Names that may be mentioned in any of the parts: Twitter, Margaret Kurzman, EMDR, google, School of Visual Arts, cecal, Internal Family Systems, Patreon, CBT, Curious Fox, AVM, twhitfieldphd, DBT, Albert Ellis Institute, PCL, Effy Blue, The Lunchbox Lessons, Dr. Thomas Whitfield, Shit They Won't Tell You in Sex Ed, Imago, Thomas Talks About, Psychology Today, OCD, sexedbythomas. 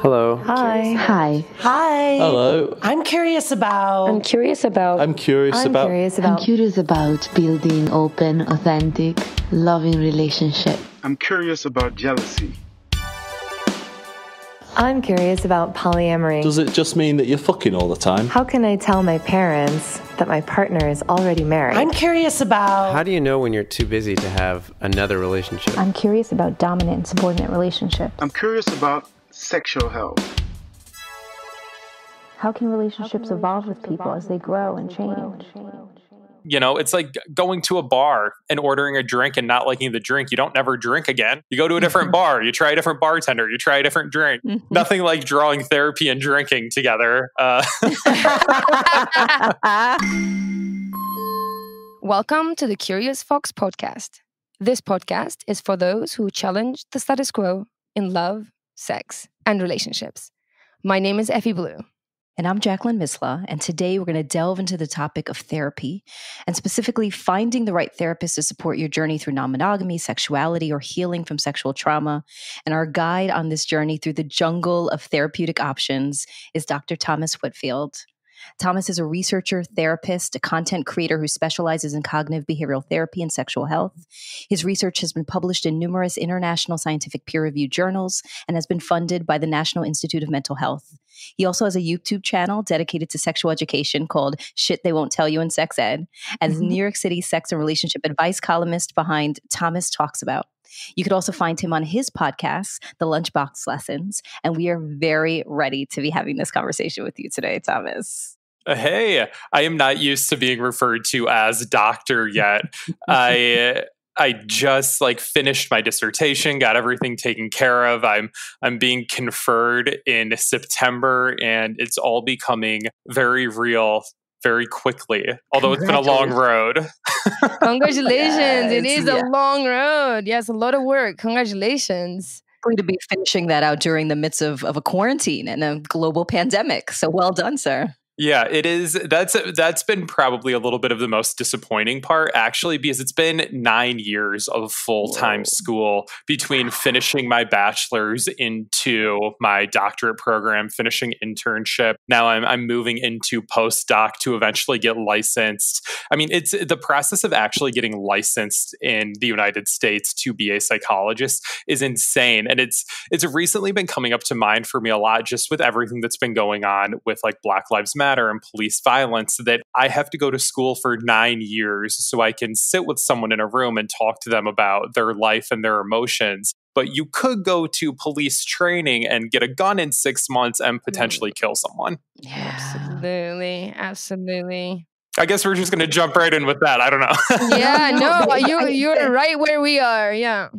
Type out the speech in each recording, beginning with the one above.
Hello. Hi. Hi. Hi. Hello. I'm curious about building open, authentic, loving relationships. I'm curious about jealousy. I'm curious about polyamory. Does it just mean that you're fucking all the time? How can I tell my parents that my partner is already married? I'm curious about... How do you know when you're too busy to have another relationship? I'm curious about dominant and subordinate relationships. I'm curious about sexual health. How can relationships evolve with people as they grow and change? You know, it's like going to a bar and ordering a drink and not liking the drink. You don't never drink again. You go to a different bar. You try a different bartender. You try a different drink. Nothing like drawing therapy and drinking together. Welcome to the Curious Fox podcast. This podcast is for those who challenge the status quo in love, sex, and relationships. My name is Effy Blue. And I'm Jacqueline Misla, and today we're going to delve into the topic of therapy, and specifically finding the right therapist to support your journey through non-monogamy, sexuality, or healing from sexual trauma. And our guide on this journey through the jungle of therapeutic options is Dr. Thomas Whitfield. Thomas is a researcher, therapist, a content creator who specializes in cognitive behavioral therapy and sexual health. His research has been published in numerous international scientific peer-reviewed journals and has been funded by the National Institute of Mental Health. He also has a YouTube channel dedicated to sexual education called Shit They Won't Tell You in Sex Ed, and is New York City sex and relationship advice columnist behind Thomas Talks About. You could also find him on his podcast, The Lunchbox Lessons, and we are very ready to be having this conversation with you today, Thomas. Hey, I am not used to being referred to as doctor yet. I just like finished my dissertation, got everything taken care of. I'm being conferred in September, and it's all becoming very real very quickly. Although it's been a long road. Congratulations. Yes. It is a long road. Yes, a lot of work. Congratulations. To be finishing that out during the midst of a quarantine and a global pandemic. So well done, sir. Yeah, it is. That's been probably a little bit of the most disappointing part, actually, because it's been 9 years of full-time school between finishing my bachelor's into my doctorate program, finishing internship. Now I'm moving into postdoc to eventually get licensed. I mean, it's the process of actually getting licensed in the United States to be a psychologist is insane. And it's recently been coming up to mind for me a lot, just with everything that's been going on with like Black Lives Matter and police violence, that I have to go to school for 9 years so I can sit with someone in a room and talk to them about their life and their emotions. But you could go to police training and get a gun in 6 months and potentially kill someone. Yeah. Absolutely. Absolutely. I guess we're just going to jump right in with that. I don't know. Yeah, no, you're right where we are. Yeah.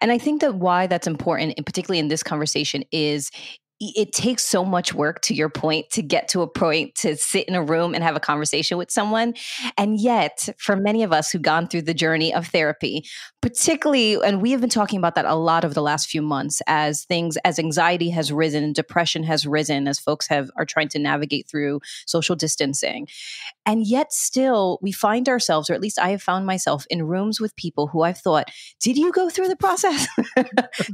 And I think that why that's important, and particularly in this conversation, is it takes so much work, to your point, to get to a point to sit in a room and have a conversation with someone. And yet, for many of us who've gone through the journey of therapy, particularly, and we have been talking about that a lot over the last few months, as anxiety has risen and depression has risen, as folks are trying to navigate through social distancing. And yet still, we find ourselves, or at least I have found myself, in rooms with people who I've thought, did you go through the process?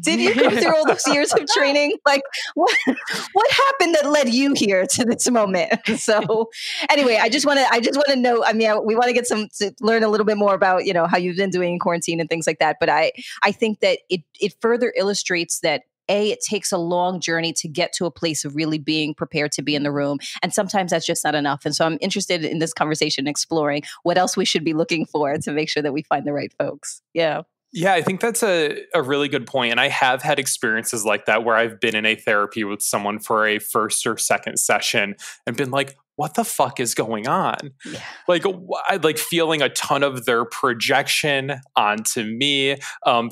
Did you go through all those years of training? Like, what happened that led you here to this moment? So anyway, I just want to know, I mean, we want to learn a little bit more about, you know, how you've been doing in quarantine and things like that. But I think that it further illustrates that, A, it takes a long journey to get to a place of really being prepared to be in the room. And sometimes that's just not enough. And so I'm interested in this conversation, exploring what else we should be looking for to make sure that we find the right folks. Yeah. Yeah, I think that's a really good point. And I have had experiences like that where I've been in a therapy with someone for a first or second session and been like, what the fuck is going on? Yeah. Like feeling a ton of their projection onto me,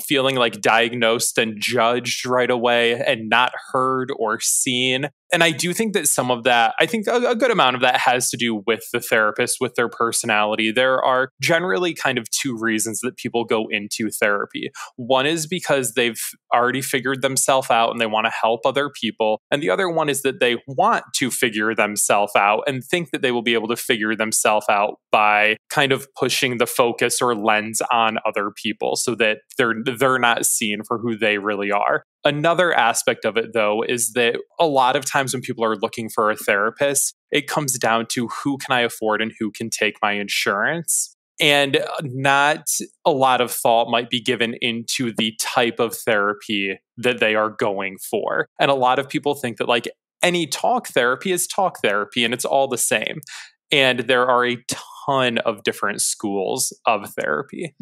feeling like diagnosed and judged right away and not heard or seen. And I do think that I think a good amount of that has to do with the therapist, with their personality. There are generally kind of two reasons that people go into therapy. One is because they've already figured themselves out and they want to help other people. And the other one is that they want to figure themselves out and think that they will be able to figure themselves out by kind of pushing the focus or lens on other people so that they're not seen for who they really are. Another aspect of it, though, is that a lot of times when people are looking for a therapist, it comes down to who can I afford and who can take my insurance. And not a lot of thought might be given into the type of therapy that they are going for. And a lot of people think that like any talk therapy is talk therapy and it's all the same. And there are a ton of different schools of therapy.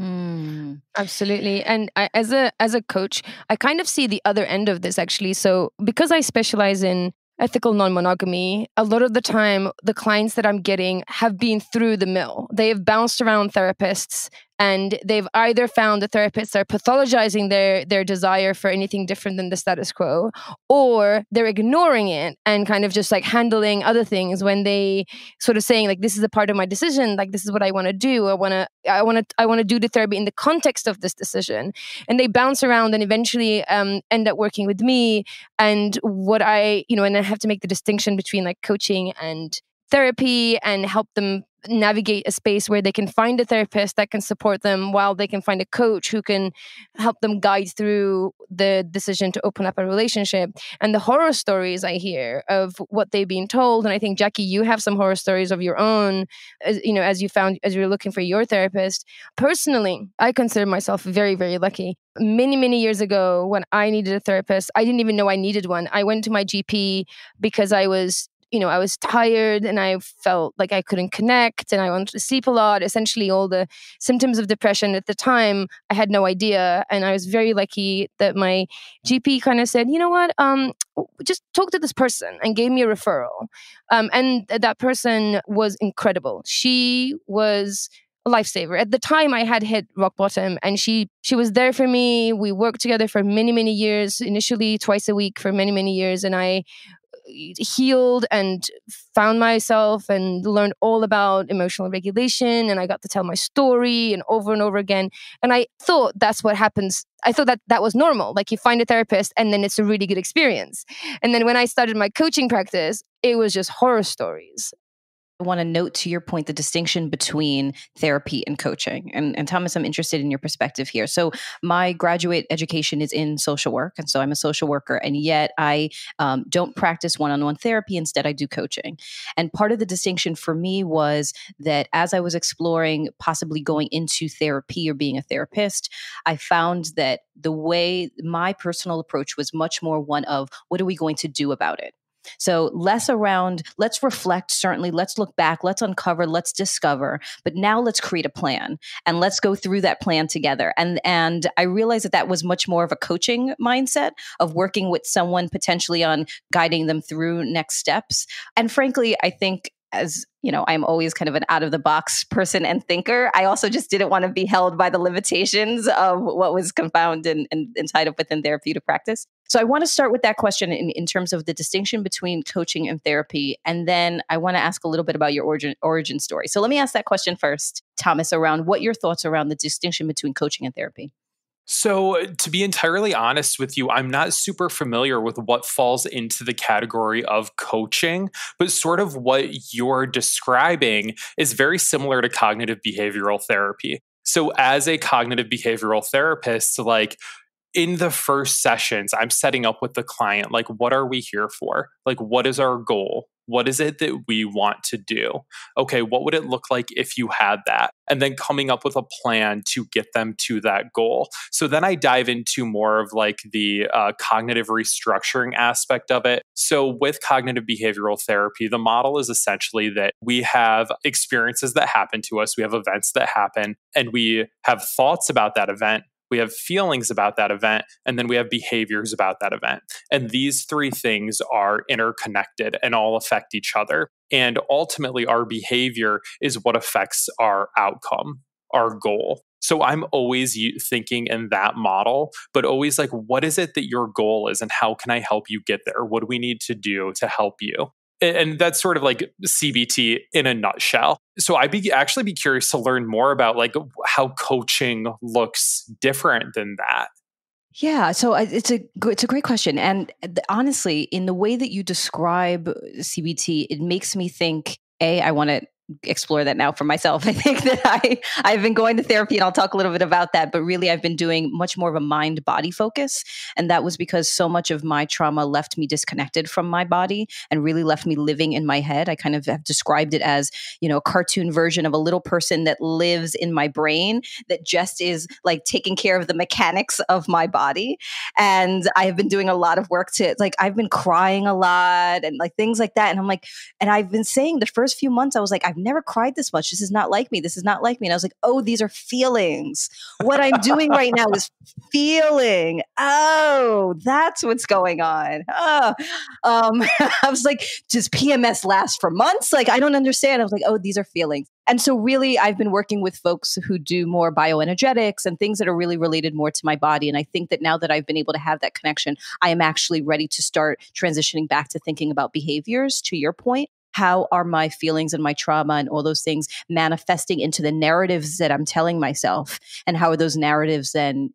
Absolutely. And I, as a coach, I kind of see the other end of this, actually. So because I specialize in ethical non-monogamy, a lot of the time, the clients that I'm getting have been through the mill. They have bounced around therapists, and they've either found the therapists are pathologizing their desire for anything different than the status quo, or they're ignoring it and kind of just like handling other things when they sort of saying like, this is a part of my decision, like this is what I want to do. I want to do the therapy in the context of this decision. And they bounce around and eventually end up working with me. And what I, you know, and I have to make the distinction between like coaching and therapy and help them navigate a space where they can find a therapist that can support them while they can find a coach who can help them guide through the decision to open up a relationship. And the horror stories I hear of what they've been told, and I think, Jackie, you have some horror stories of your own, as, you know, as you're looking for your therapist. Personally, I consider myself very, very lucky. Many, many years ago when I needed a therapist, I didn't even know I needed one. I went to my GP because I was tired and I felt like I couldn't connect and I wanted to sleep a lot. Essentially, all the symptoms of depression at the time, I had no idea. And I was very lucky that my GP kind of said, you know what, just talk to this person, and gave me a referral. And that person was incredible. She was a lifesaver. At the time, I had hit rock bottom, and she was there for me. We worked together for many, many years, initially twice a week for many, many years. And I healed and found myself and learned all about emotional regulation, and I got to tell my story and over again. And I thought that's what happens. I thought that was normal. Like, you find a therapist and then it's a really good experience. And then when I started my coaching practice, it was just horror stories. I want to note, to your point, the distinction between therapy and coaching. And Thomas, I'm interested in your perspective here. So my graduate education is in social work. And so I'm a social worker. And yet I don't practice one-on-one therapy. Instead, I do coaching. And part of the distinction for me was that as I was exploring possibly going into therapy or being a therapist, I found that the way my personal approach was much more one of, what are we going to do about it? So less around, let's reflect, certainly, let's look back, let's uncover, let's discover, but now let's create a plan and let's go through that plan together. And I realized that was much more of a coaching mindset of working with someone potentially on guiding them through next steps. And frankly, I think, as you know, I'm always kind of an out of the box person and thinker. I also just didn't want to be held by the limitations of what was confined and tied up within therapeutic practice. So I want to start with that question in terms of the distinction between coaching and therapy. And then I want to ask a little bit about your origin story. So let me ask that question first, Thomas, around what your thoughts around the distinction between coaching and therapy. So to be entirely honest with you, I'm not super familiar with what falls into the category of coaching, but sort of what you're describing is very similar to cognitive behavioral therapy. So as a cognitive behavioral therapist, like, in the first sessions, I'm setting up with the client, like, what are we here for? Like, what is our goal? What is it that we want to do? Okay, what would it look like if you had that? And then coming up with a plan to get them to that goal. So then I dive into more of like the cognitive restructuring aspect of it. So with cognitive behavioral therapy, the model is essentially that we have experiences that happen to us, we have events that happen, and we have thoughts about that event. We have feelings about that event, and then we have behaviors about that event. And these three things are interconnected and all affect each other. And ultimately, our behavior is what affects our outcome, our goal. So I'm always thinking in that model, but always like, what is it that your goal is and how can I help you get there? What do we need to do to help you? And that's sort of like CBT in a nutshell. So I'd actually be curious to learn more about like how coaching looks different than that. Yeah, so it's a great question. And honestly, in the way that you describe CBT, it makes me think, I want to explore that now for myself. I think that I've been going to therapy, and I'll talk a little bit about that, but really I've been doing much more of a mind-body focus. And that was because so much of my trauma left me disconnected from my body and really left me living in my head. I kind of have described it as, you know, a cartoon version of a little person that lives in my brain that just is like taking care of the mechanics of my body. And I have been doing a lot of work to, like, I've been crying a lot and like things like that. And I'm like, and I've been saying the first few months, I was like, I've never cried this much. This is not like me. This is not like me. And I was like, oh, these are feelings. What I'm doing right now is feeling. Oh, that's what's going on. Oh, I was like, does PMS last for months? Like, I don't understand. I was like, oh, these are feelings. And so really, I've been working with folks who do more bioenergetics and things that are really related more to my body. And I think that now that I've been able to have that connection, I am actually ready to start transitioning back to thinking about behaviors, to your point. How are my feelings and my trauma and all those things manifesting into the narratives that I'm telling myself? And how are those narratives then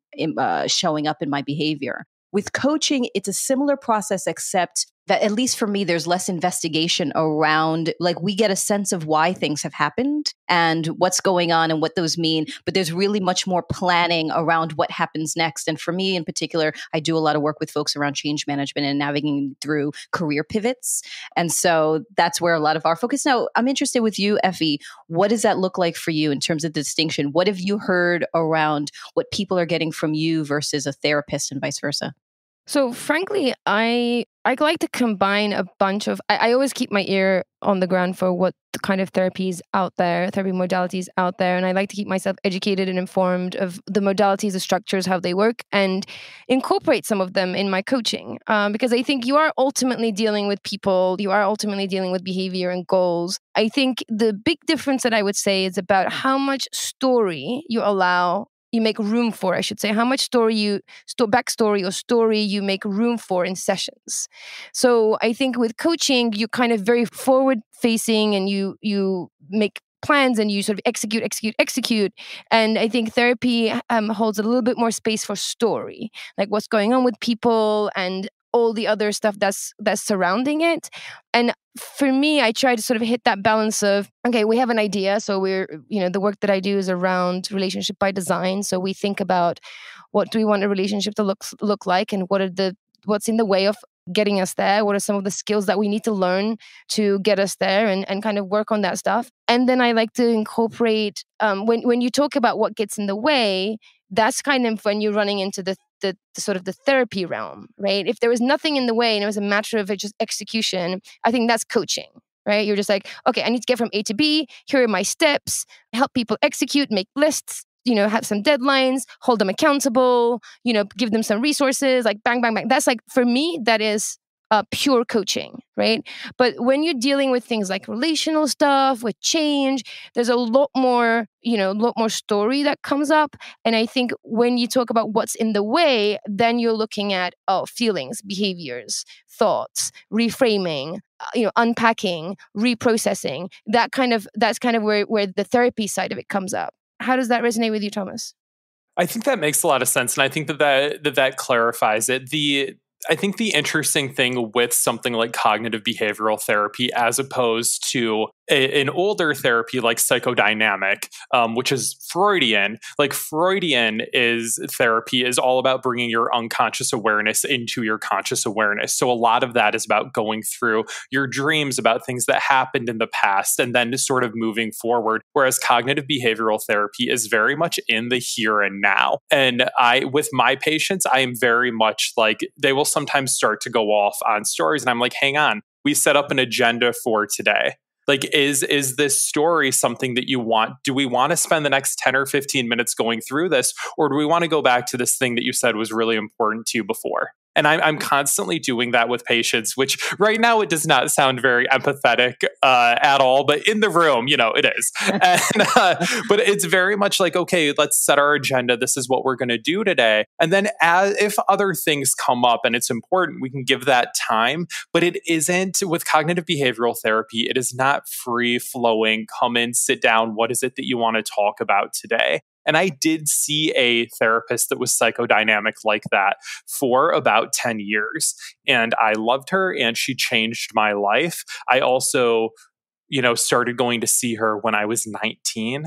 showing up in my behavior? With coaching, it's a similar process, except that at least for me, there's less investigation around, like, we get a sense of why things have happened and what's going on and what those mean. But there's really much more planning around what happens next. And for me in particular, I do a lot of work with folks around change management and navigating through career pivots. And so that's where a lot of our focus. Now, I'm interested with you, Effy, what does that look like for you in terms of distinction? What have you heard around what people are getting from you versus a therapist and vice versa? So frankly, I like to combine a bunch of, I always keep my ear on the ground for what kind of therapies out there, therapy modalities out there. And I like to keep myself educated and informed of the modalities, the structures, how they work, and incorporate some of them in my coaching. Because I think you are ultimately dealing with people, you are ultimately dealing with behavior and goals. I think the big difference that I would say is about how much story you allow, you make room for, I should say, how much story you, backstory or story you make room for in sessions. So I think with coaching, you're kind of very forward facing and you make plans and you sort of execute. And I think therapy holds a little bit more space for story, like what's going on with people and all the other stuff that's surrounding it. And for me, I try to sort of hit that balance of, okay, we have an idea. So the work that I do is around relationship by design. So we think about what do we want a relationship to look like and what's in the way of getting us there? What are some of the skills that we need to learn to get us there and kind of work on that stuff? And then I like to incorporate, when you talk about what gets in the way, that's kind of when you're running into the sort of the therapy realm, right? If there was nothing in the way and it was a matter of just execution, I think that's coaching, right? You're just like, okay, I need to get from A to B. Here are my steps. Help people execute, make lists, have some deadlines, hold them accountable, give them some resources, like bang, bang, bang. That's like, for me, that is pure coaching, right? But when you're dealing with things like relational stuff, with change, there's a lot more, story that comes up. And I think when you talk about what's in the way, then you're looking at feelings, behaviors, thoughts, reframing, unpacking, reprocessing. That's kind of where the therapy side of it comes up. How does that resonate with you, Thomas? I think that makes a lot of sense, and I think that clarifies it. I think the interesting thing with something like cognitive behavioral therapy, as opposed to an older therapy like psychodynamic, which is Freudian, therapy is all about bringing your unconscious awareness into your conscious awareness. So a lot of that is about going through your dreams about things that happened in the past and then sort of moving forward. Whereas cognitive behavioral therapy is very much in the here and now. And with my patients, I am very much like, they will sometimes start to go off on stories. And I'm like, hang on, we set up an agenda for today. Like, is this story something that you want? Do we want to spend the next 10 or 15 minutes going through this? Or do we want to go back to this thing that you said was really important to you before? And I'm constantly doing that with patients, which right now it does not sound very empathetic at all, but in the room, it is. And, but it's very much like, okay, let's set our agenda. This is what we're going to do today. And then if other things come up and it's important, we can give that time. But it isn't, with cognitive behavioral therapy, it is not free flowing, come in, sit down. What is it that you want to talk about today? And I did see a therapist that was psychodynamic like that for about 10 years. And I loved her and she changed my life. I also you know, started going to see her when I was 19.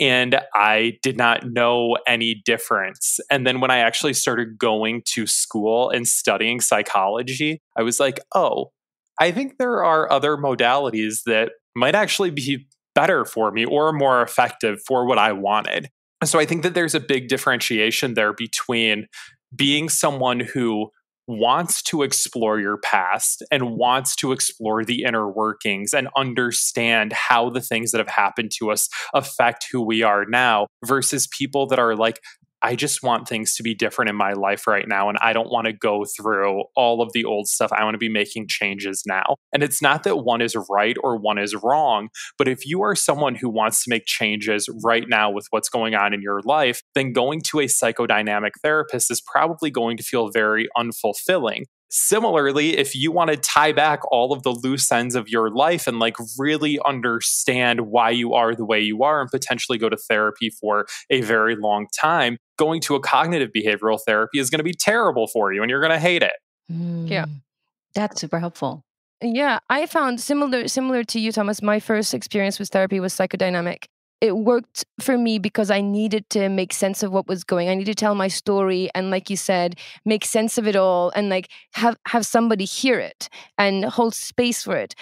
And I did not know any difference. And then when I actually started going to school and studying psychology, I was like, oh, I think there are other modalities that might actually be better for me or more effective for what I wanted. So I think that there's a big differentiation there between being someone who wants to explore your past and wants to explore the inner workings and understand how the things that have happened to us affect who we are now, versus people that are like, I just want things to be different in my life right now. And I don't want to go through all of the old stuff. I want to be making changes now. And it's not that one is right or one is wrong. But if you are someone who wants to make changes right now with what's going on in your life, then going to a psychodynamic therapist is probably going to feel very unfulfilling. Similarly, if you want to tie back all of the loose ends of your life and like really understand why you are the way you are and potentially go to therapy for a very long time, going to a cognitive behavioral therapy is going to be terrible for you and you're going to hate it. Yeah. That's super helpful. Yeah. I found similar to you, Thomas, my first experience with therapy was psychodynamic. It worked for me because I needed to make sense of what was going. I needed to tell my story and, like you said, make sense of it all and like have somebody hear it and hold space for it.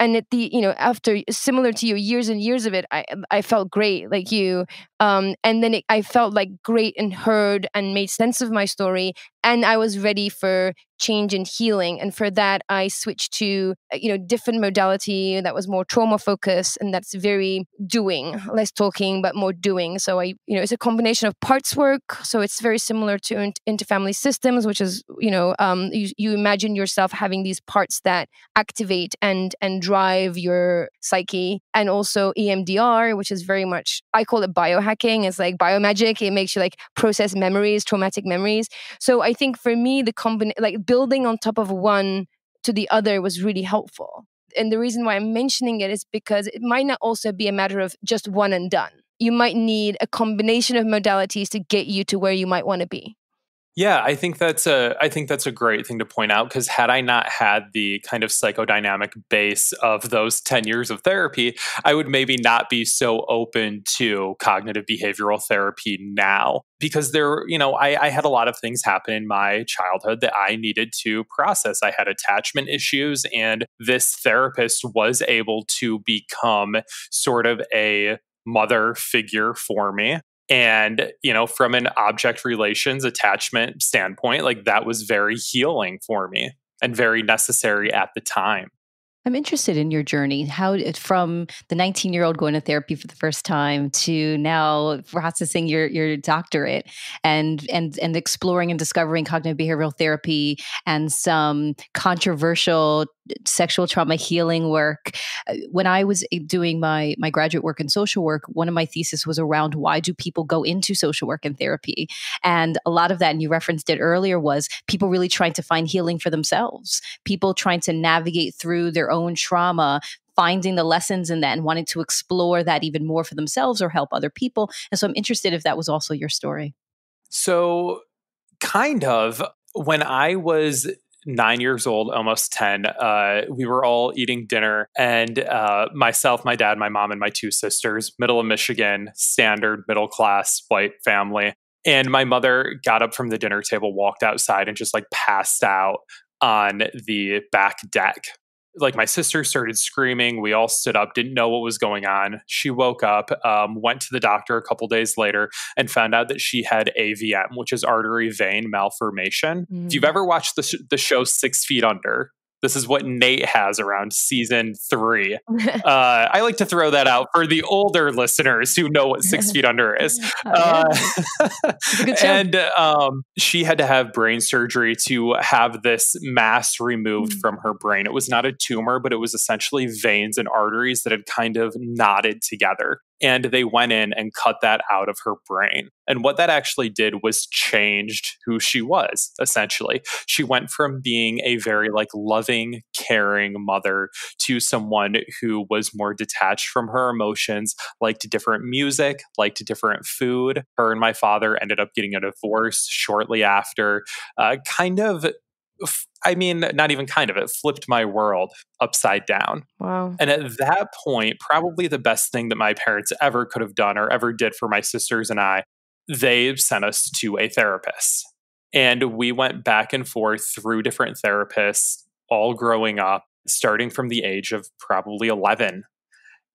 And at the, you know, after, similar to you, years and years of it, I felt great, like you. And then I felt like great and heard and made sense of my story. And I was ready for change and healing. And for that, I switched to, you know, different modality that was more trauma focused. And that's very doing, less talking, but more doing. So I, you know, it's a combination of parts work. So it's very similar to interfamily systems, which is, you know, you imagine yourself having these parts that activate and drive your psyche, and also EMDR, which is very much, I call it biohacking. It's like biomagic. It makes you like process memories, traumatic memories. So I think for me, the like building on top of one to the other was really helpful. And the reason why I'm mentioning it is because it might not also be a matter of just one and done. You might need a combination of modalities to get you to where you might want to be. Yeah, I think that's a great thing to point out, because had I not had the kind of psychodynamic base of those 10 years of therapy, I would maybe not be so open to cognitive behavioral therapy now, because there, you know, I had a lot of things happen in my childhood that I needed to process. I had attachment issues, and this therapist was able to become sort of a mother figure for me. And, you know, from an object relations attachment standpoint, like that was very healing for me and very necessary at the time. I'm interested in your journey, how from the 19-year-old going to therapy for the first time to now processing your doctorate and exploring and discovering cognitive behavioral therapy and some controversial sexual trauma healing work. When I was doing my graduate work in social work, one of my theses was around why do people go into social work and therapy? And a lot of that, and you referenced it earlier, was people really trying to find healing for themselves, people trying to navigate through their own trauma, finding the lessons in that and wanting to explore that even more for themselves or help other people. And so I'm interested if that was also your story. So kind of, when I was 9 years old, almost 10, we were all eating dinner, and myself, my dad, my mom, and my two sisters, middle of Michigan, standard middle-class white family. And my mother got up from the dinner table, walked outside, and just like passed out on the back deck. Like, my sister started screaming. We all stood up, didn't know what was going on. She woke up, went to the doctor a couple days later, and found out that she had AVM, which is artery vein malformation. Mm. If you've ever watched the show 6 Feet Under, this is what Nate has around season 3. I like to throw that out for the older listeners who know what 6 Feet Under is. And she had to have brain surgery to have this mass removed from her brain. It was not a tumor, but it was essentially veins and arteries that had kind of knotted together. And they went in and cut that out of her brain. And what that actually did was changed who she was, essentially. She went from being a very like loving, caring mother to someone who was more detached from her emotions, liked different music, liked different food. Her and my father ended up getting a divorce shortly after, kind of I mean, not even kind of, it flipped my world upside down. Wow. And at that point, probably the best thing that my parents ever could have done or ever did for my sisters and I, they sent us to a therapist. And we went back and forth through different therapists, all growing up, starting from the age of probably 11.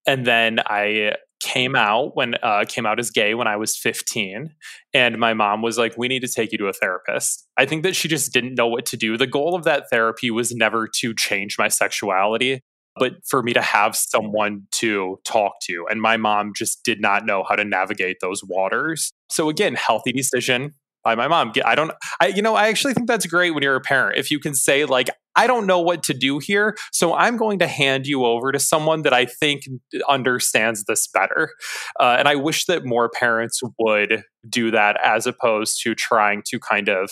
And then I came out as gay when I was 15. And my mom was like, we need to take you to a therapist. I think that she just didn't know what to do. The goal of that therapy was never to change my sexuality, but for me to have someone to talk to. And my mom just did not know how to navigate those waters. So again, healthy decision by my mom. I actually think that's great when you're a parent. If you can say like, I don't know what to do here, so I'm going to hand you over to someone that I think understands this better. And I wish that more parents would do that as opposed to trying to kind of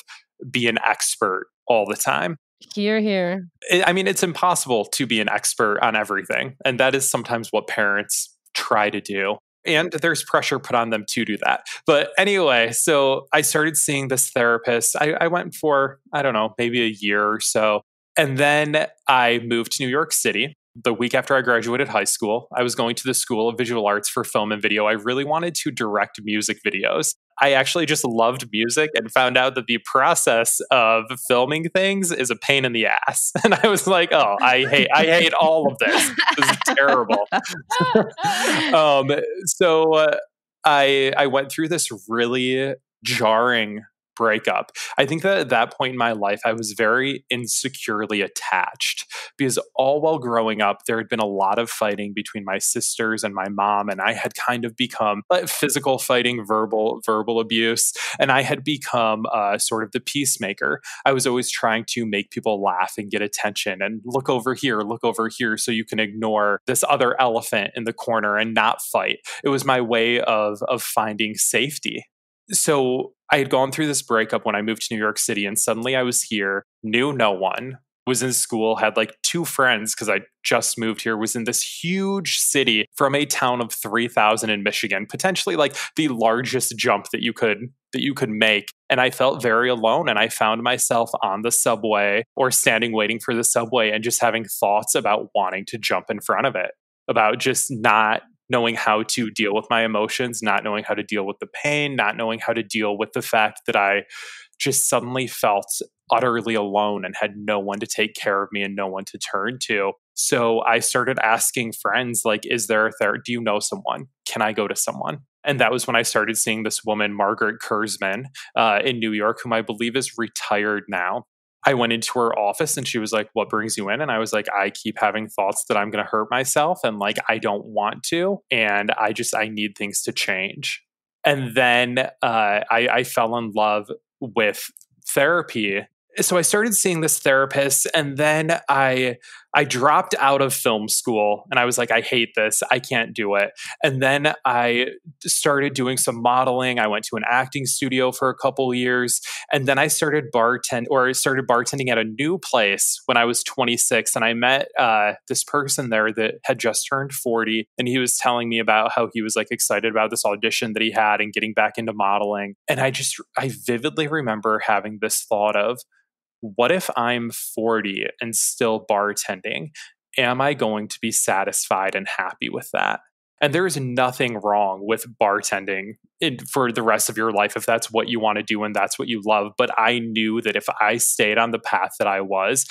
be an expert all the time. Hear, hear. I mean, it's impossible to be an expert on everything. And that is sometimes what parents try to do. And there's pressure put on them to do that. But anyway, so I started seeing this therapist. I went for, I don't know, maybe a year or so. And then I moved to New York City. The week after I graduated high school, I was going to the School of Visual Arts for film and video. I really wanted to direct music videos. I actually just loved music and found out that the process of filming things is a pain in the ass. And I was like, oh, I hate all of this. This is terrible. So I went through this really jarring breakup. I think that at that point in my life, I was very insecurely attached because all while growing up, there had been a lot of fighting between my sisters and my mom, and I had kind of become physical fighting, verbal abuse, and I had become sort of the peacemaker. I was always trying to make people laugh and get attention and look over here, so you can ignore this other elephant in the corner and not fight. It was my way of finding safety. So I had gone through this breakup when I moved to New York City, and suddenly I was here, knew no one, was in school, had like 2 friends because I just moved here, was in this huge city from a town of 3,000 in Michigan, potentially like the largest jump that you could make. And I felt very alone, and I found myself on the subway or standing waiting for the subway and just having thoughts about wanting to jump in front of it, about just not knowing how to deal with my emotions, not knowing how to deal with the pain, not knowing how to deal with the fact that I just suddenly felt utterly alone and had no one to take care of me and no one to turn to. So I started asking friends, like, is there a therapist? Do you know someone? Can I go to someone? And that was when I started seeing this woman, Margaret Kurzman, in New York, whom I believe is retired now. I went into her office and she was like, what brings you in? And I was like, I keep having thoughts that I'm going to hurt myself. And like, I don't want to. And I need things to change. And then I fell in love with therapy. So I started seeing this therapist, and then I dropped out of film school, and I was like, I hate this. I can't do it. And then I started doing some modeling. I went to an acting studio for a couple years, and then I started bartending at a new place when I was 26. And I met this person there that had just turned 40, and he was telling me about how he was like excited about this audition that he had and getting back into modeling. And I vividly remember having this thought of, what if I'm 40 and still bartending? Am I going to be satisfied and happy with that? And there is nothing wrong with bartending for the rest of your life if that's what you want to do and that's what you love. But I knew that if I stayed on the path that I was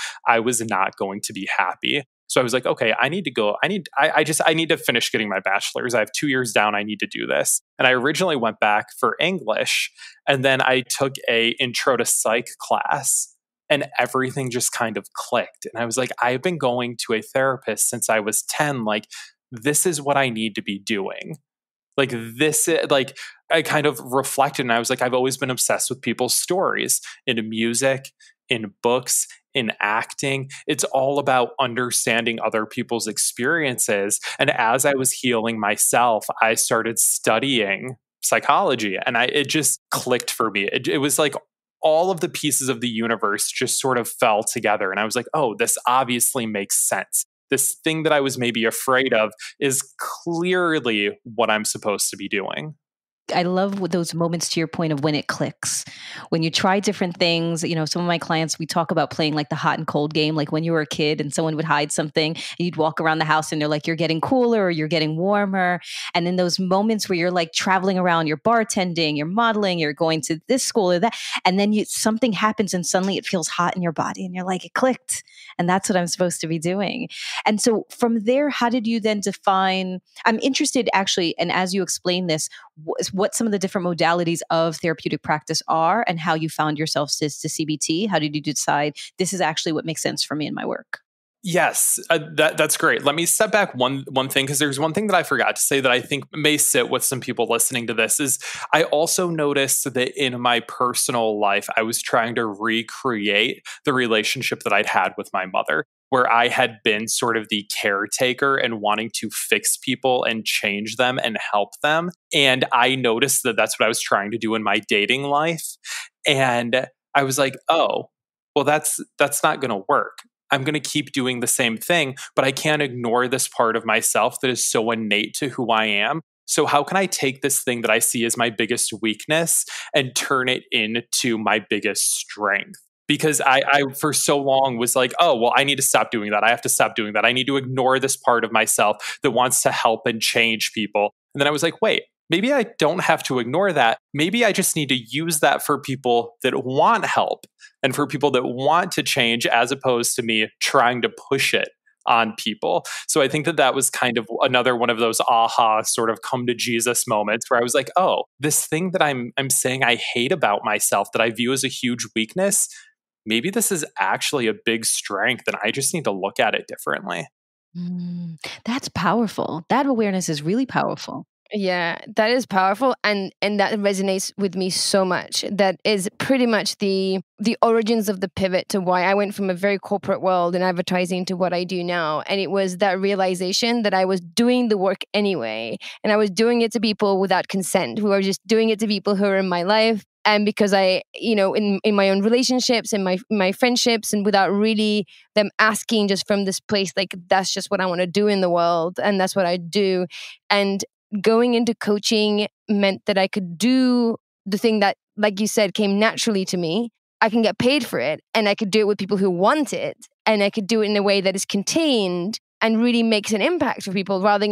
not going to be happy. So I was like, okay, I need to go. I need to finish getting my bachelor's. I have 2 years down. I need to do this. And I originally went back for English, and then I took a intro to psych class. And everything just kind of clicked. And I was like, I've been going to a therapist since I was 10. Like, this is what I need to be doing. Like, this is like, I kind of reflected, and I was like, I've always been obsessed with people's stories in music, in books, in acting. It's all about understanding other people's experiences. And as I was healing myself, I started studying psychology, and it just clicked for me. It was like, all of the pieces of the universe just sort of fell together. And I was like, oh, this obviously makes sense. This thing that I was maybe afraid of is clearly what I'm supposed to be doing. I love those moments, to your point, of when it clicks, when you try different things. You know, some of my clients, we talk about playing like the hot and cold game, like when you were a kid and someone would hide something and you'd walk around the house and they're like, you're getting cooler or you're getting warmer. And in those moments where you're like traveling around, you're bartending, you're modeling, you're going to this school or that. And then something happens and suddenly it feels hot in your body and you're like, it clicked. And that's what I'm supposed to be doing. And so from there, how did you then define, I'm interested actually, and as you explain this, what some of the different modalities of therapeutic practice are and how you found yourself to CBT. How did you decide this is actually what makes sense for me in my work? Yes, that's great. Let me step back one thing, because there's one thing that I forgot to say that I think may sit with some people listening to this is I also noticed that in my personal life, I was trying to recreate the relationship that I'd had with my mother, where I had been sort of the caretaker and wanting to fix people and change them and help them. And I noticed that that's what I was trying to do in my dating life. And I was like, oh, well, that's not going to work. I'm going to keep doing the same thing, but I can't ignore this part of myself that is so innate to who I am. So how can I take this thing that I see as my biggest weakness and turn it into my biggest strength? Because I for so long was like, oh, well, I need to stop doing that. I have to stop doing that. I need to ignore this part of myself that wants to help and change people. And then I was like, wait, maybe I don't have to ignore that. Maybe I just need to use that for people that want help and for people that want to change, as opposed to me trying to push it on people. So I think that was kind of another one of those aha sort of come to Jesus moments where I was like, oh, this thing that I'm saying I hate about myself that I view as a huge weakness, maybe this is actually a big strength and I just need to look at it differently. That's powerful. That awareness is really powerful. Yeah, that is powerful. And that resonates with me so much. That is pretty much the origins of the pivot to why I went from a very corporate world in advertising to what I do now. And it was that realization that I was doing the work anyway. And I was doing it to people without consent, who are just doing it to people who are in my life. And because I, you know, in my own relationships and my friendships, and without really them asking, just from this place, like, that's just what I want to do in the world. And that's what I do. And going into coaching meant that I could do the thing that, like you said, came naturally to me. I can get paid for it, and I could do it with people who want it. And I could do it in a way that is contained and really makes an impact for people, rather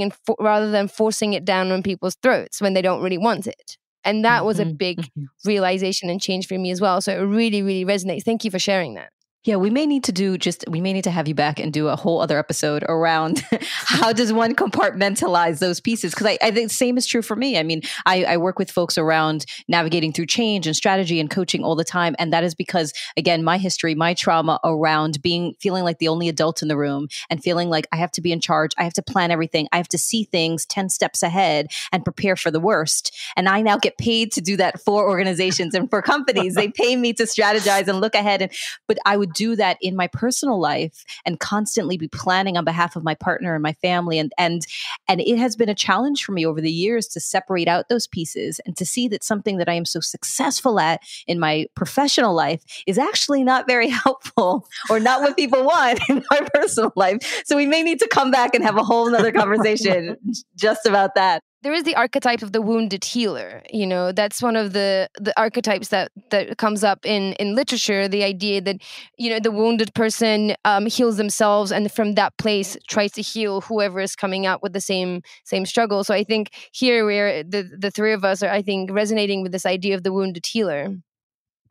than forcing it down on people's throats when they don't really want it. And that was a big realization and change for me as well. So it really, really resonates. Thank you for sharing that. Yeah, we may need to have you back and do a whole other episode around how does one compartmentalize those pieces? Because I think the same is true for me. I mean, I work with folks around navigating through change and strategy and coaching all the time. And that is because, again, my history, my trauma around feeling like the only adult in the room and feeling like I have to be in charge. I have to plan everything. I have to see things 10 steps ahead and prepare for the worst. And I now get paid to do that for organizations and for companies. They pay me to strategize and look ahead. But I would do that in my personal life and constantly be planning on behalf of my partner and my family. And it has been a challenge for me over the years to separate out those pieces and to see that something that I am so successful at in my professional life is actually not very helpful or not what people want in my personal life. So we may need to come back and have a whole nother conversation just about that. There is the archetype of the wounded healer. You know, that's one of the archetypes that comes up in literature. The idea that, you know, the wounded person heals themselves, and from that place tries to heal whoever is coming out with the same struggle. So I think here where the three of us are, I think, resonating with this idea of the wounded healer.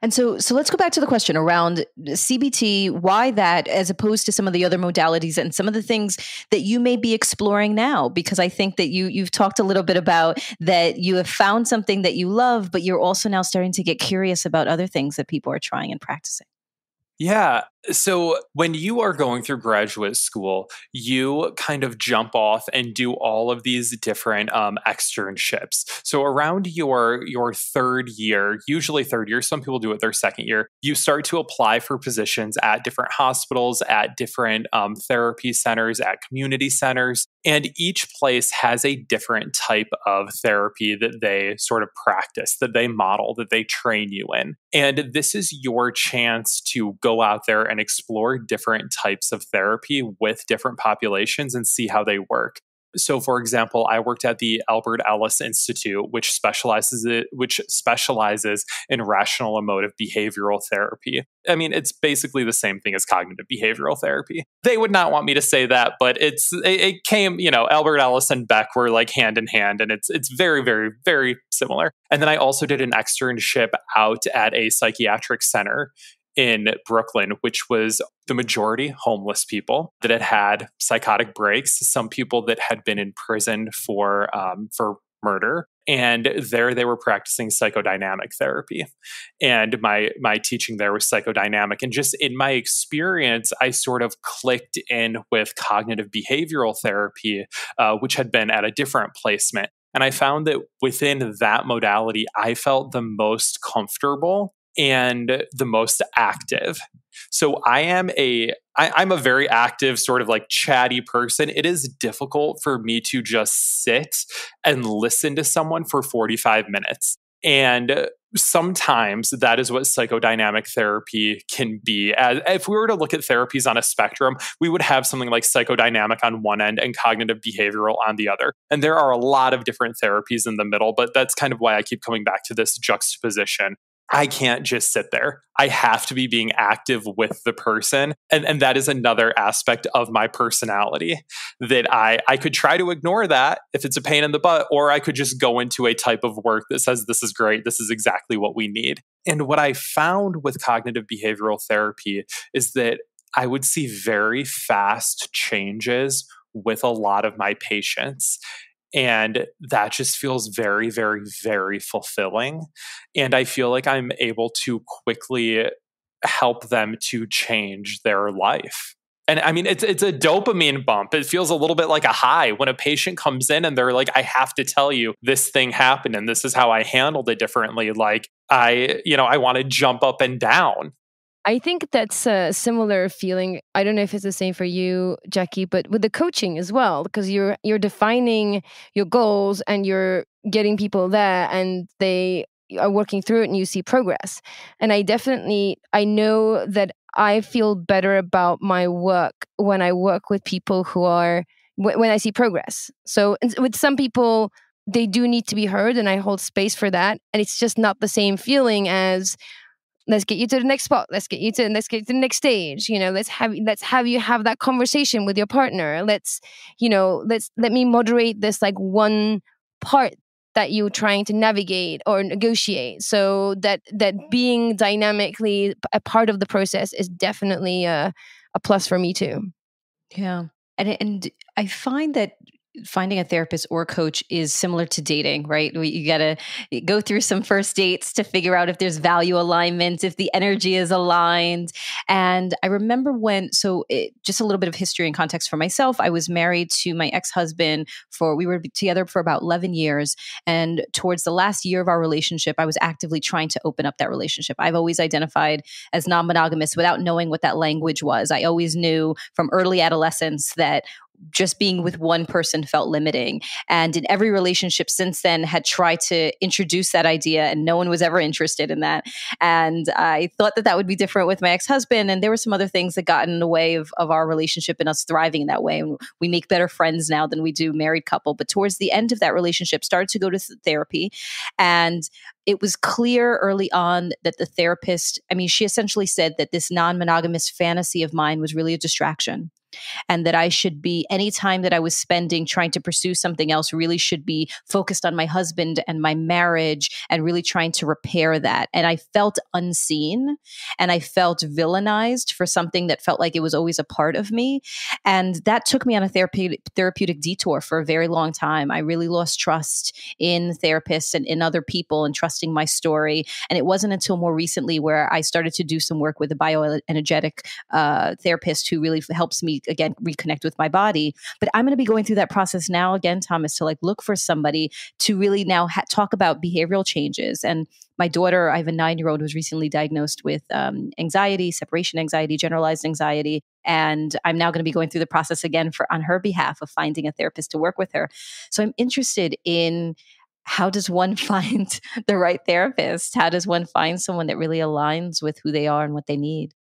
And so let's go back to the question around CBT, why that as opposed to some of the other modalities and some of the things that you may be exploring now, because I think that you've talked a little bit about that you have found something that you love, but you're also now starting to get curious about other things that people are trying and practicing. Yeah. So when you are going through graduate school, you kind of jump off and do all of these different externships. So around your third year, usually third year, some people do it their second year, you start to apply for positions at different hospitals, at different therapy centers, at community centers. And each place has a different type of therapy that they sort of practice, that they model, that they train you in. And this is your chance to go out there and explore different types of therapy with different populations and see how they work. So, for example, I worked at the Albert Ellis Institute, which specializes in rational emotive behavioral therapy. I mean, it's basically the same thing as cognitive behavioral therapy. They would not want me to say that, but it came, you know, Albert Ellis and Beck were like hand in hand, and it's very, very, very similar. And then I also did an externship out at a psychiatric center in Brooklyn, which was the majority homeless people that had psychotic breaks, some people that had been in prison for murder. And there they were practicing psychodynamic therapy. And my teaching there was psychodynamic. And just in my experience, I sort of clicked in with cognitive behavioral therapy, which had been at a different placement. And I found that within that modality, I felt the most comfortable and the most active. So I'm a very active, sort of like chatty person. It is difficult for me to just sit and listen to someone for 45 minutes. And sometimes that is what psychodynamic therapy can be. As if we were to look at therapies on a spectrum, we would have something like psychodynamic on one end and cognitive behavioral on the other. And there are a lot of different therapies in the middle, but that's kind of why I keep coming back to this juxtaposition. I can't just sit there. I have to be being active with the person. And that is another aspect of my personality that I could try to ignore that if it's a pain in the butt, or I could just go into a type of work that says, this is great. This is exactly what we need. And what I found with cognitive behavioral therapy is that I would see very fast changes with a lot of my patients. And that just feels very, very, very fulfilling. And I feel like I'm able to quickly help them to change their life. And I mean, it's a dopamine bump. It feels a little bit like a high when a patient comes in and they're like, I have to tell you this thing happened and this is how I handled it differently. Like I want to jump up and down. I think that's a similar feeling. I don't know if it's the same for you, Jackie, but with the coaching as well, because you're defining your goals and you're getting people there and they are working through it and you see progress. And I know that I feel better about my work when I work with people when I see progress. So with some people, they do need to be heard and I hold space for that. And it's just not the same feeling as, let's get you to the next spot. Let's get you to the next stage. You know, let's have you have that conversation with your partner. Let me moderate this like one part that you're trying to navigate or negotiate. So that being dynamically a part of the process is definitely a plus for me too. Yeah, and I find that finding a therapist or coach is similar to dating, right? You got to go through some first dates to figure out if there's value alignment, if the energy is aligned. And I remember just a little bit of history and context for myself. I was married to my ex-husband we were together for about 11 years. And towards the last year of our relationship, I was actively trying to open up that relationship. I've always identified as non-monogamous without knowing what that language was. I always knew from early adolescence that just being with one person felt limiting. And in every relationship since then had tried to introduce that idea and no one was ever interested in that. And I thought that would be different with my ex-husband. And there were some other things that got in the way of our relationship and us thriving in that way. And we make better friends now than we do married couple. But towards the end of that relationship, started to go to therapy. And it was clear early on that the therapist, she essentially said that this non-monogamous fantasy of mine was really a distraction. And that I should be, any time that I was spending trying to pursue something else, really should be focused on my husband and my marriage and really trying to repair that. And I felt unseen and I felt villainized for something that felt like it was always a part of me. And that took me on a therapeutic detour for a very long time. I really lost trust in therapists and in other people and trusting my story. And it wasn't until more recently where I started to do some work with a bioenergetic therapist who really helps me again, reconnect with my body. But I'm going to be going through that process now again, Thomas, to look for somebody to really now talk about behavioral changes. And my daughter, I have a 9-year-old, was recently diagnosed with anxiety, separation anxiety, generalized anxiety. And I'm now going to be going through the process again on her behalf of finding a therapist to work with her. So I'm interested in, how does one find the right therapist? How does one find someone that really aligns with who they are and what they need?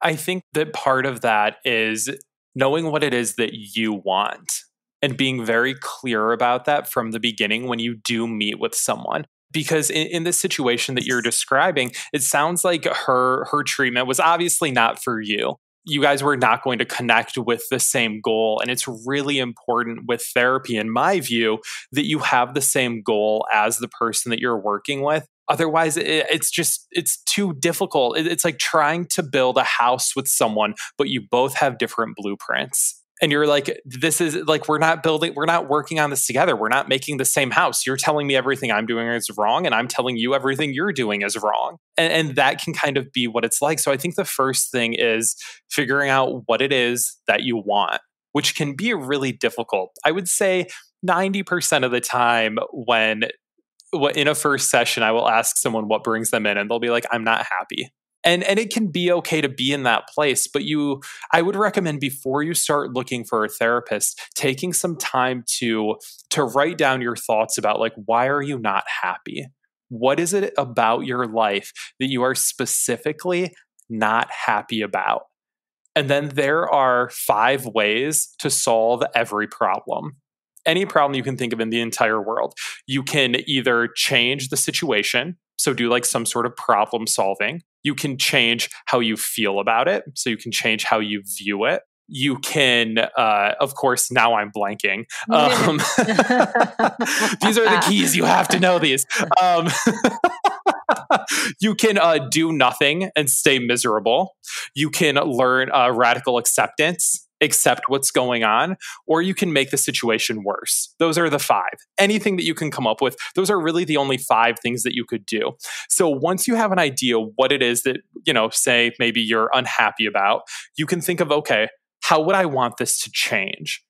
I think that part of that is knowing what it is that you want. and being very clear about that from the beginning when you do meet with someone. Because in this situation that you're describing, it sounds like her treatment was obviously not for you. You guys were not going to connect with the same goal. And it's really important with therapy, in my view, that you have the same goal as the person that you're working with. Otherwise, it's too difficult. It's like trying to build a house with someone, but you both have different blueprints. And you're like, this is like, we're not working on this together. We're not making the same house. You're telling me everything I'm doing is wrong, and I'm telling you everything you're doing is wrong. And that can kind of be what it's like. So I think the first thing is figuring out what it is that you want, which can be really difficult. I would say 90% of the time when in a first session, I will ask someone what brings them in, and they'll be like, I'm not happy. And it can be okay to be in that place, but I would recommend before you start looking for a therapist, taking some time to write down your thoughts about, like, why are you not happy? What is it about your life that you are specifically not happy about? And then there are 5 ways to solve every problem. Any problem you can think of in the entire world. You can either change the situation, so do like some sort of problem solving. You can change how you feel about it. So you can change how you view it. You can, of course, now I'm blanking. These are the keys. You have to know these. You can do nothing and stay miserable. You can learn radical acceptance, accept what's going on, or you can make the situation worse. Those are the 5. Anything that you can come up with, those are really the only 5 things that you could do. So once you have an idea what it is that, say maybe you're unhappy about, you can think of, okay, how would I want this to change?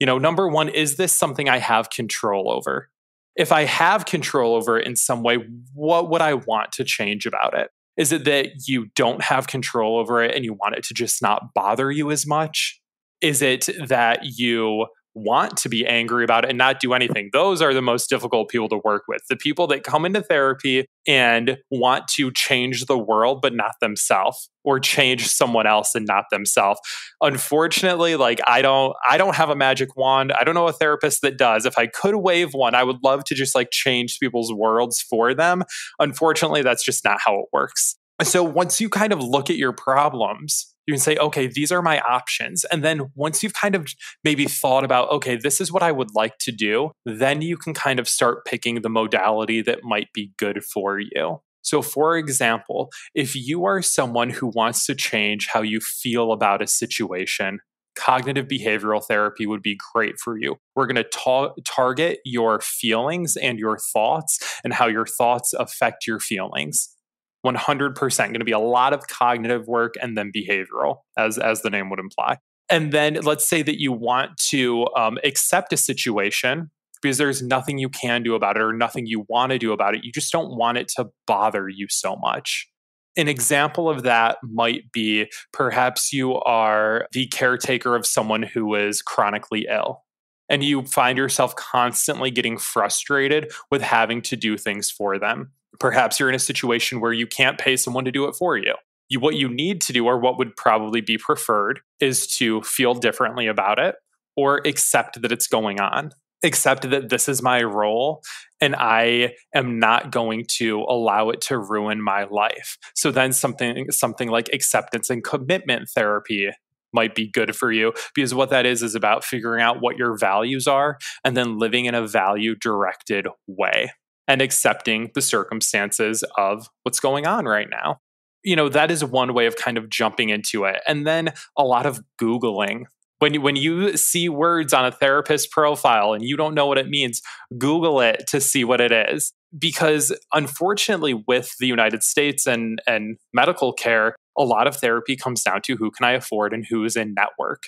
Number 1, is this something I have control over? If I have control over it in some way, what would I want to change about it? Is it that you don't have control over it and you want it to just not bother you as much? Is it that you want to be angry about it and not do anything? Those are the most difficult people to work with. The people that come into therapy and want to change the world, but not themselves, or change someone else and not themselves. Unfortunately, I don't have a magic wand. I don't know a therapist that does. If I could wave one, I would love to just change people's worlds for them. Unfortunately, that's just not how it works. So once you kind of look at your problems, you can say, okay, these are my options. And then once you've kind of maybe thought about, okay, this is what I would like to do, then you can kind of start picking the modality that might be good for you. So for example, if you are someone who wants to change how you feel about a situation, cognitive behavioral therapy would be great for you. We're going to target your feelings and your thoughts and how your thoughts affect your feelings. 100% going to be a lot of cognitive work and then behavioral, as the name would imply. And then let's say that you want to accept a situation because there's nothing you can do about it or nothing you want to do about it. You just don't want it to bother you so much. An example of that might be perhaps you are the caretaker of someone who is chronically ill, and you find yourself constantly getting frustrated with having to do things for them. Perhaps you're in a situation where you can't pay someone to do it for you. What you need to do, or what would probably be preferred, is to feel differently about it or accept that it's going on. Accept that this is my role and I am not going to allow it to ruin my life. So then something like acceptance and commitment therapy might be good for you, because what that is about figuring out what your values are and then living in a value-directed way, and accepting the circumstances of what's going on right now. That is one way of kind of jumping into it. And then a lot of Googling. When you see words on a therapist profile and you don't know what it means, Google it to see what it is. Because unfortunately, with the United States and medical care, a lot of therapy comes down to who can I afford and who is in network.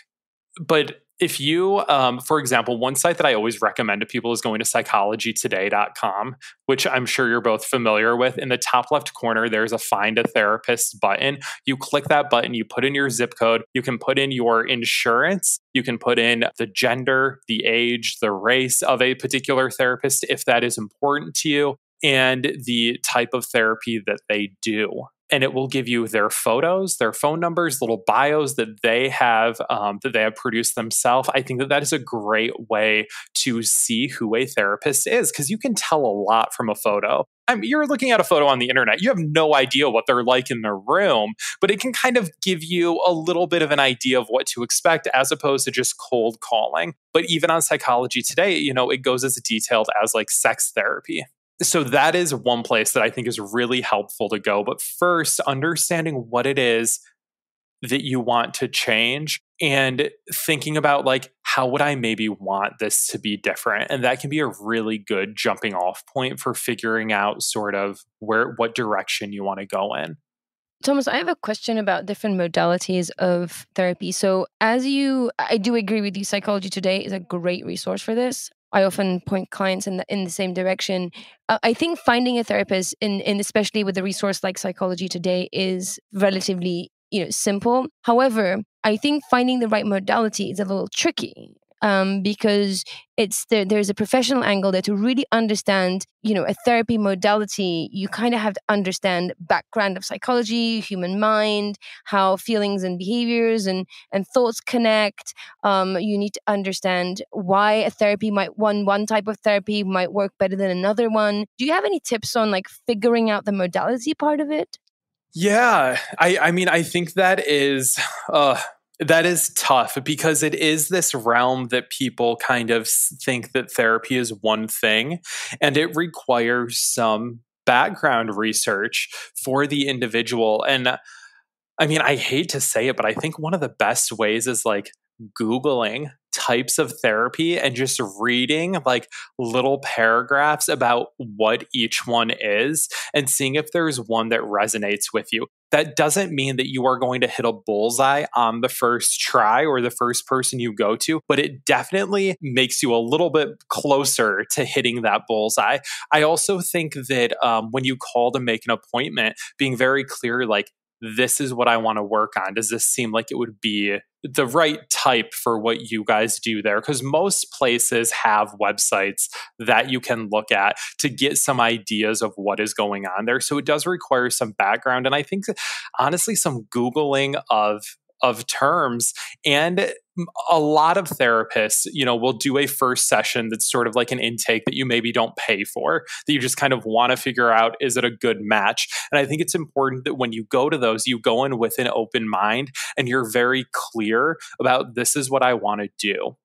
But if you, for example, one site that I always recommend to people is going to psychologytoday.com, which I'm sure you're both familiar with. In the top left corner, there's a Find a Therapist button. You click that button, you put in your zip code, you can put in your insurance, you can put in the gender, the age, the race of a particular therapist, if that is important to you, and the type of therapy that they do. and it will give you their photos, their phone numbers, little bios that they have produced themselves. I think that that is a great way to see who a therapist is, because you can tell a lot from a photo. I mean, you're looking at a photo on the internet. You have no idea what they're like in their room, but it can kind of give you a little bit of an idea of what to expect as opposed to just cold calling. But even on Psychology Today, you know, it goes as detailed as like sex therapy. So that is one place that I think is really helpful to go. But first, understanding what it is that you want to change and thinking about like, how would I maybe want this to be different? And that can be a really good jumping off point for figuring out sort of what direction you want to go in. Thomas, I have a question about different modalities of therapy. So I do agree with you, Psychology Today is a great resource for this. I often point clients in the same direction. I think finding a therapist, especially with a resource like Psychology Today, is relatively simple. However, I think finding the right modality is a little tricky because there's a professional angle there. To really understand, a therapy modality, you kind of have to understand background of psychology, human mind, how feelings and behaviors and thoughts connect. You need to understand why a therapy one type of therapy might work better than another one. Do you have any tips on like figuring out the modality part of it? Yeah, I mean, I think that is tough because it is this realm that people kind of think that therapy is one thing, and it requires some background research for the individual. And I mean, I hate to say it, but I think one of the best ways is like Googling types of therapy and just reading like little paragraphs about what each one is and seeing if there's one that resonates with you. That doesn't mean that you are going to hit a bullseye on the first try or the first person you go to, but it definitely makes you a little bit closer to hitting that bullseye. I also think that when you call to make an appointment, being very clear, like, this is what I want to work on. Does this seem like it would be the right type for what you guys do there? Because most places have websites that you can look at to get some ideas of what is going on there. So it does require some background. And I think, honestly, some Googling of terms. And a lot of therapists, will do a first session that's sort of like an intake that you maybe don't pay for, that you just kind of want to figure out, is it a good match? And I think it's important that when you go to those, you go in with an open mind and you're very clear about, this is what I want to do.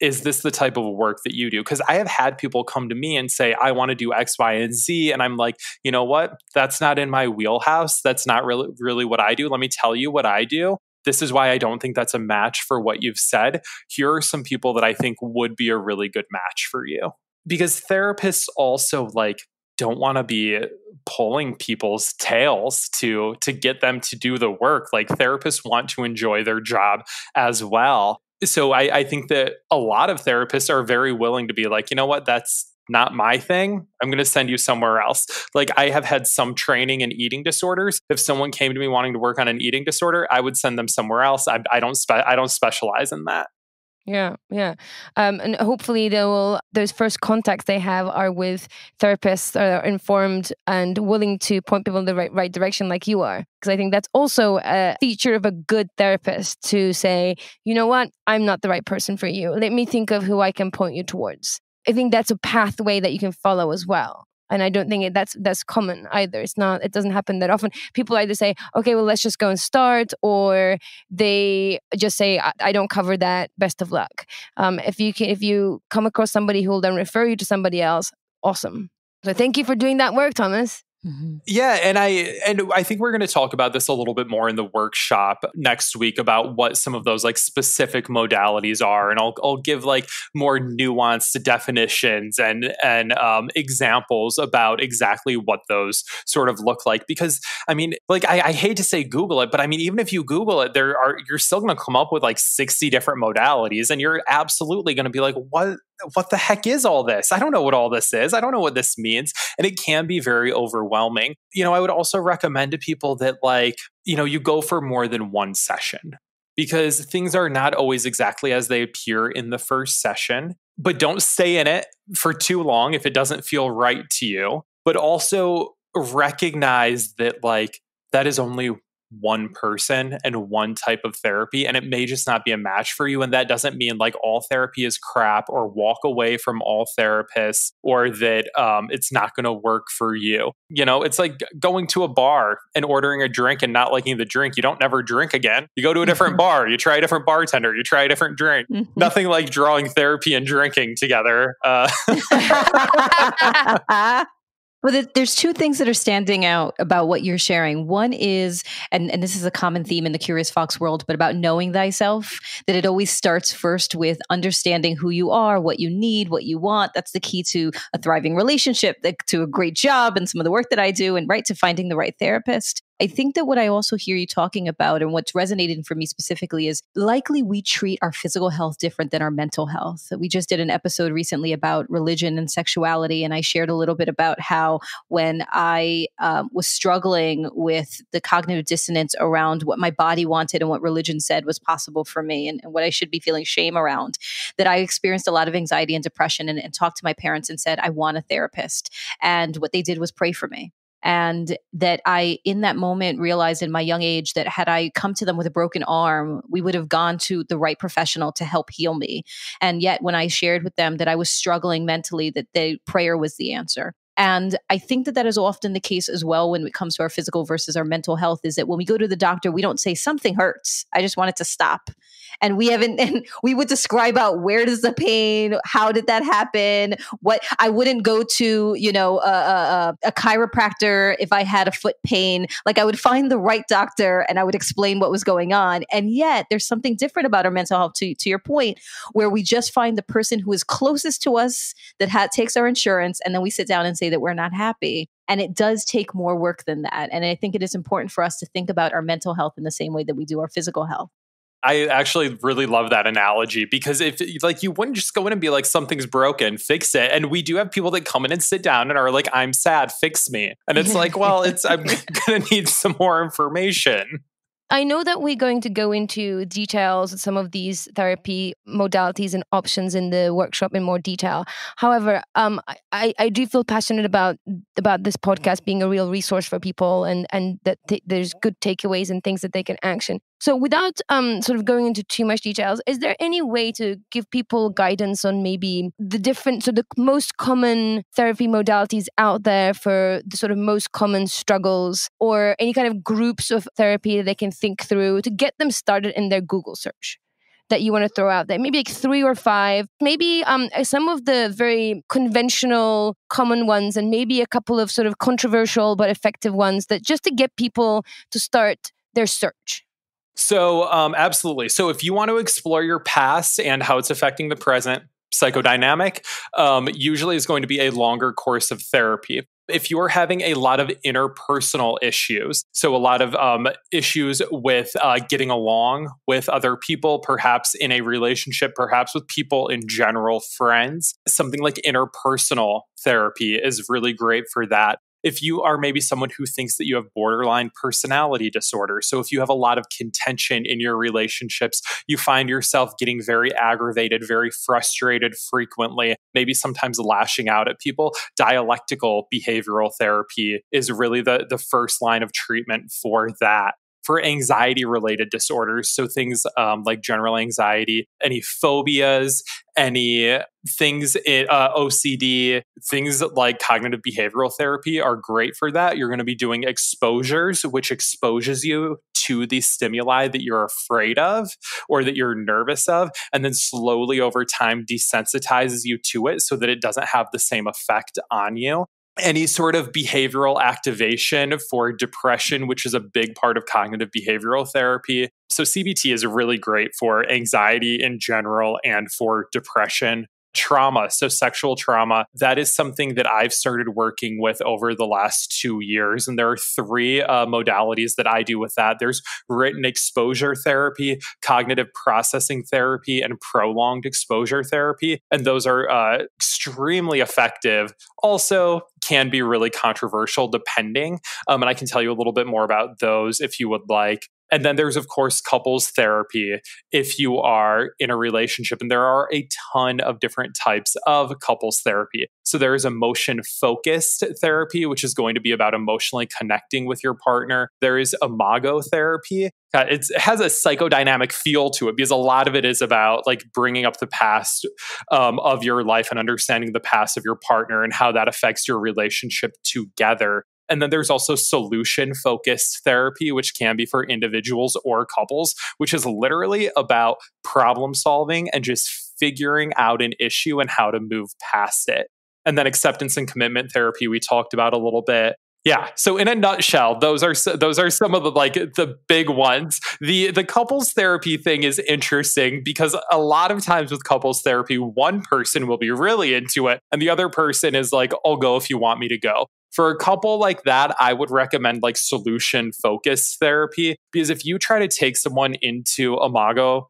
Is this the type of work that you do? Because I have had people come to me and say, I want to do X, Y, and Z. And I'm like, you know what? That's not in my wheelhouse. That's not really what I do. Let me tell you what I do. This is why I don't think that's a match for what you've said. Here are some people that I think would be a really good match for you. Because therapists also like don't want to be pulling people's tails to get them to do the work. Like, therapists want to enjoy their job as well. So I think that a lot of therapists are very willing to be like, you know what, that's not my thing. I'm going to send you somewhere else. Like, I have had some training in eating disorders. If someone came to me wanting to work on an eating disorder, I would send them somewhere else. I don't specialize in that. Yeah. And hopefully those first contacts they have are with therapists that are informed and willing to point people in the right direction like you are. Because I think that's also a feature of a good therapist, to say, you know what, I'm not the right person for you. Let me think of who I can point you towards. I think that's a pathway that you can follow as well. And I don't think that's common either. It doesn't happen that often. People either say, okay, well, let's just go and start, or they just say, I don't cover that, best of luck. If you come across somebody who will then refer you to somebody else, awesome. So thank you for doing that work, Thomas. Mm-hmm. Yeah. And I think we're going to talk about this a little bit more in the workshop next week about what some of those like specific modalities are. And I'll give like more nuanced definitions and examples about exactly what those sort of look like. Because I mean, like, I hate to say Google it, but I mean, even if you Google it, you're still going to come up with like 60 different modalities, and you're absolutely going to be like, what the heck is all this? I don't know what all this is. I don't know what this means. And it can be very overwhelming. I would also recommend to people that, like, you go for more than one session, because things are not always exactly as they appear in the first session, but don't stay in it for too long if it doesn't feel right to you. But also recognize that, like, that is only one person and one type of therapy, and it may just not be a match for you. And that doesn't mean like all therapy is crap or walk away from all therapists or that it's not going to work for you. You know, it's like going to a bar and ordering a drink and not liking the drink. You don't never drink again. You go to a different bar, you try a different bartender, you try a different drink. Nothing like drawing therapy and drinking together. Well, there's two things that are standing out about what you're sharing. One is, and this is a common theme in the Curious Fox world, but about knowing thyself, that it always starts first with understanding who you are, what you need, what you want. That's the key to a thriving relationship, to a great job and some of the work that I do, and right to finding the right therapist. I think that what I also hear you talking about and what's resonated for me specifically is likely we treat our physical health different than our mental health. We just did an episode recently about religion and sexuality, and I shared a little bit about how when I was struggling with the cognitive dissonance around what my body wanted and what religion said was possible for me and what I should be feeling shame around, that I experienced a lot of anxiety and depression and talked to my parents and said, I want a therapist. And what they did was pray for me. And that I, in that moment, realized in my young age that had I come to them with a broken arm, we would have gone to the right professional to help heal me. And yet when I shared with them that I was struggling mentally, that the prayer was the answer. And I think that that is often the case as well when it comes to our physical versus our mental health, is that when we go to the doctor, we don't say something hurts. I just want it to stop. And we would describe out where does the pain, how did that happen? I wouldn't go to, a chiropractor if I had a foot pain. Like I would find the right doctor and I would explain what was going on. And yet there's something different about our mental health, to your point, where we just find the person who is closest to us that takes our insurance. And then we sit down and say that we're not happy. And it does take more work than that. And I think it is important for us to think about our mental health in the same way that we do our physical health. I actually really love that analogy, because if like you wouldn't just go in and be like, something's broken, fix it. And we do have people that come in and sit down and are like, I'm sad, fix me. And it's like, well, I'm going to need some more information. I know that we're going to go into details of some of these therapy modalities and options in the workshop in more detail. However, I do feel passionate about this podcast being a real resource for people, and that there's good takeaways and things that they can action. So without sort of going into too much details, is there any way to give people guidance on maybe the most common therapy modalities out there for the sort of most common struggles, or any kind of groups of therapy that they can think through to get them started in their Google search that you want to throw out there? Maybe like 3 or 5, maybe some of the very conventional common ones, and maybe a couple of sort of controversial but effective ones that just to get people to start their search. So absolutely. So if you want to explore your past and how it's affecting the present, psychodynamic usually is going to be a longer course of therapy. If you're having a lot of interpersonal issues, so a lot of issues with getting along with other people, perhaps in a relationship, perhaps with people in general, friends, something like interpersonal therapy is really great for that. If you are maybe someone who thinks that you have borderline personality disorder, so if you have a lot of contention in your relationships, you find yourself getting very aggravated, very frustrated frequently, maybe sometimes lashing out at people, dialectical behavioral therapy is really the first line of treatment for that. For anxiety-related disorders, so things like general anxiety, any phobias, any things in OCD, things like cognitive behavioral therapy are great for that. You're going to be doing exposures, which exposes you to the stimuli that you're afraid of or that you're nervous of, and then slowly over time desensitizes you to it so that it doesn't have the same effect on you. Any sort of behavioral activation for depression, which is a big part of cognitive behavioral therapy. So CBT is really great for anxiety in general and for depression. Trauma, so sexual trauma, that is something that I've started working with over the last 2 years. And there are 3 modalities that I do with that. There's written exposure therapy, cognitive processing therapy, and prolonged exposure therapy. And those are extremely effective. Also, can be really controversial depending. And I can tell you a little bit more about those if you would like. And then there's, of course, couples therapy if you are in a relationship. And there are a ton of different types of couples therapy. So there is emotion-focused therapy, which is going to be about emotionally connecting with your partner. There is imago therapy. It has a psychodynamic feel to it because a lot of it is about like bringing up the past of your life and understanding the past of your partner and how that affects your relationship together. And then there's also solution-focused therapy, which can be for individuals or couples, which is literally about problem solving and just figuring out an issue and how to move past it. And then acceptance and commitment therapy we talked about a little bit. Yeah. So in a nutshell, those are some of the like the big ones. The couples therapy thing is interesting because a lot of times with couples therapy, one person will be really into it and the other person is like, I'll go if you want me to go. For a couple like that, I would recommend like solution-focused therapy because if you try to take someone into imago,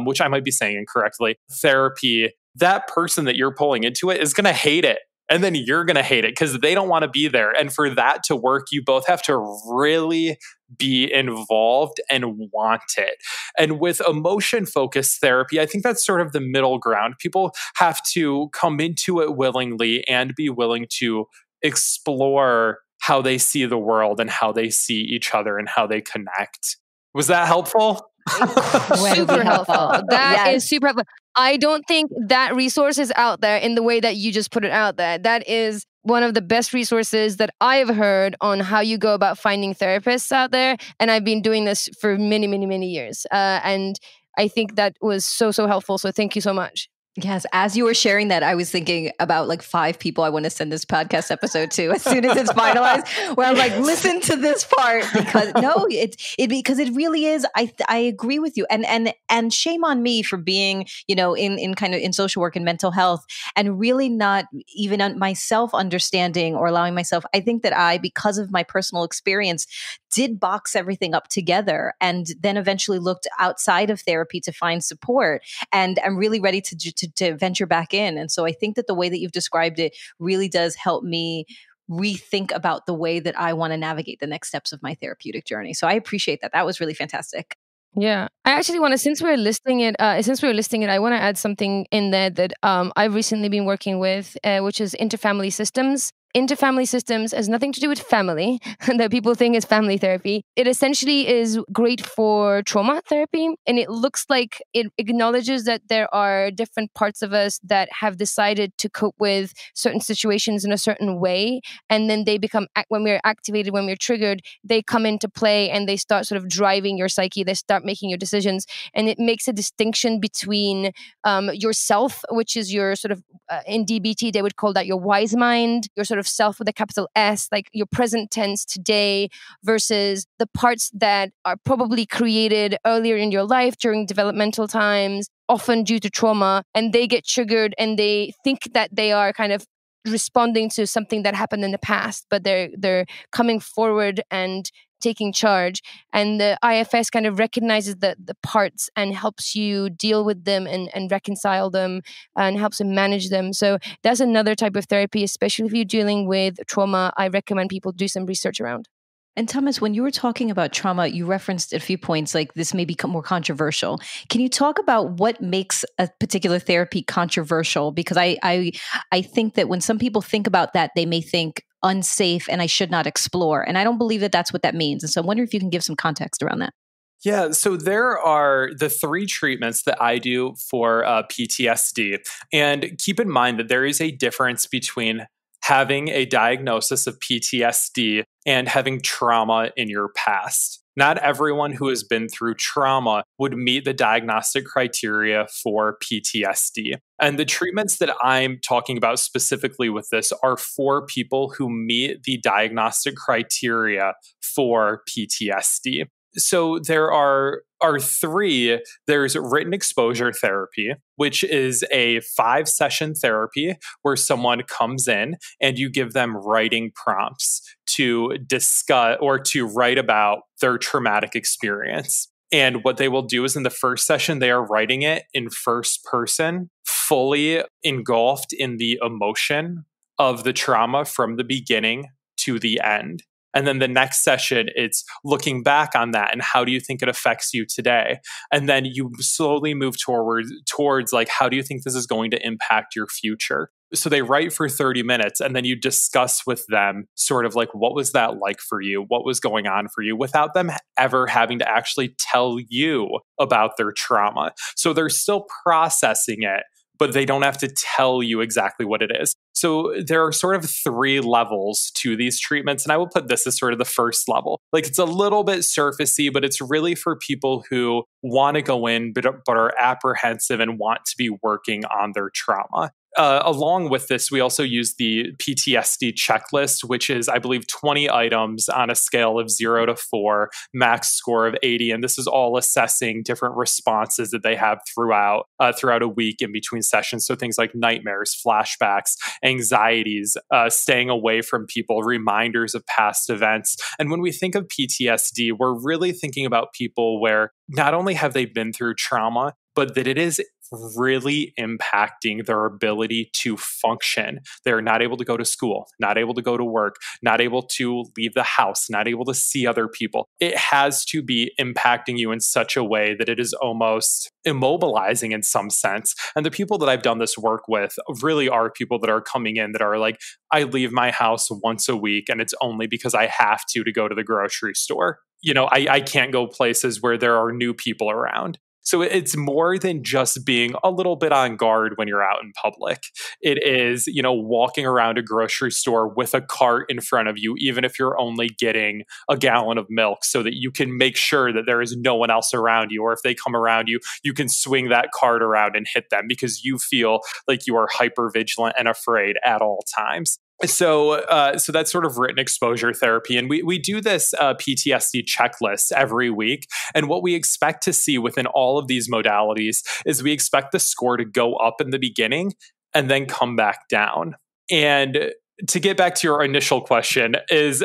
which I might be saying incorrectly, therapy, that person that you're pulling into it is going to hate it. And then you're going to hate it because they don't want to be there. And for that to work, you both have to really be involved and want it. And with emotion-focused therapy, I think that's sort of the middle ground. People have to come into it willingly and be willing to explore how they see the world and how they see each other and how they connect. Was that helpful? Super helpful. That is super helpful. I don't think that resource is out there in the way that you just put it out there. That is one of the best resources that I've heard on how you go about finding therapists out there. And I've been doing this for many, many, many years. And I think that was so, so helpful. So thank you so much. Yes. As you were sharing that, I was thinking about like 5 people I want to send this podcast episode to as soon as it's finalized, where I'm like, listen to this part because it really is. I agree with you. And shame on me for being, in kind of in social work and mental health and really not even on myself understanding or allowing myself. I think that because of my personal experience, did box everything up together and then eventually looked outside of therapy to find support. And I'm really ready to venture back in. And so I think that the way that you've described it really does help me rethink about the way that I want to navigate the next steps of my therapeutic journey. So I appreciate that. That was really fantastic. Yeah. I actually want to, since we're listing it, I want to add something in there that I've recently been working with, which is interfamily systems. Interfamily systems has nothing to do with family that people think is family therapy. It essentially is great for trauma therapy. And it looks like it acknowledges that there are different parts of us that have decided to cope with certain situations in a certain way. And then they become, when we're activated, when we're triggered, they come into play and they start sort of driving your psyche. They start making your decisions. And it makes a distinction between yourself, which is your sort of, in DBT, they would call that your wise mind, your sort of self with a capital S, like your present tense today versus the parts that are probably created earlier in your life during developmental times, often due to trauma, and they get triggered and they think that they are kind of responding to something that happened in the past, but they're coming forward and taking charge. And the IFS kind of recognizes the parts and helps you deal with them and reconcile them and helps them manage them. So that's another type of therapy, especially if you're dealing with trauma. I recommend people do some research around. And Thomas, when you were talking about trauma, you referenced a few points like this may become more controversial. Can you talk about what makes a particular therapy controversial? Because I think that when some people think about that, they may think unsafe and I should not explore. And I don't believe that that's what that means. And so I wonder if you can give some context around that. Yeah, so there are the 3 treatments that I do for PTSD. And keep in mind that there is a difference between having a diagnosis of PTSD and having trauma in your past. Not everyone who has been through trauma would meet the diagnostic criteria for PTSD. And the treatments that I'm talking about specifically with this are for people who meet the diagnostic criteria for PTSD. So there are 3. There's written exposure therapy, which is a 5-session therapy where someone comes in and you give them writing prompts to discuss or to write about their traumatic experience. And what they will do is in the first session, they are writing it in first person, fully engulfed in the emotion of the trauma from the beginning to the end. And then the next session, it's looking back on that and how do you think it affects you today? And then you slowly move towards like, how do you think this is going to impact your future? So they write for 30 minutes and then you discuss with them sort of like, what was that like for you? What was going on for you without them ever having to actually tell you about their trauma? So they're still processing it, but they don't have to tell you exactly what it is. So there are sort of three levels to these treatments. And I will put this as sort of the first level. Like it's a little bit surfacey, but it's really for people who want to go in, but are apprehensive and want to be working on their trauma. Along with this, we also use the PTSD checklist, which is, I believe, 20 items on a scale of 0 to 4, max score of 80. And this is all assessing different responses that they have throughout a week in between sessions. So things like nightmares, flashbacks, anxieties, staying away from people, reminders of past events. And when we think of PTSD, we're really thinking about people where not only have they been through trauma, but that it is really impacting their ability to function. They're not able to go to school, not able to go to work, not able to leave the house, not able to see other people. It has to be impacting you in such a way that it is almost immobilizing in some sense. And the people that I've done this work with really are people that are coming in that are like, I leave my house once a week and it's only because I have to go to the grocery store. You know, I can't go places where there are new people around. So it's more than just being a little bit on guard when you're out in public. It is, you know, walking around a grocery store with a cart in front of you, even if you're only getting a gallon of milk, so that you can make sure that there is no one else around you. Or if they come around you, you can swing that cart around and hit them because you feel like you are hypervigilant and afraid at all times. So that's sort of written exposure therapy. And we do this PTSD checklist every week. And what we expect to see within all of these modalities is we expect the score to go up in the beginning and then come back down. And to get back to your initial question is,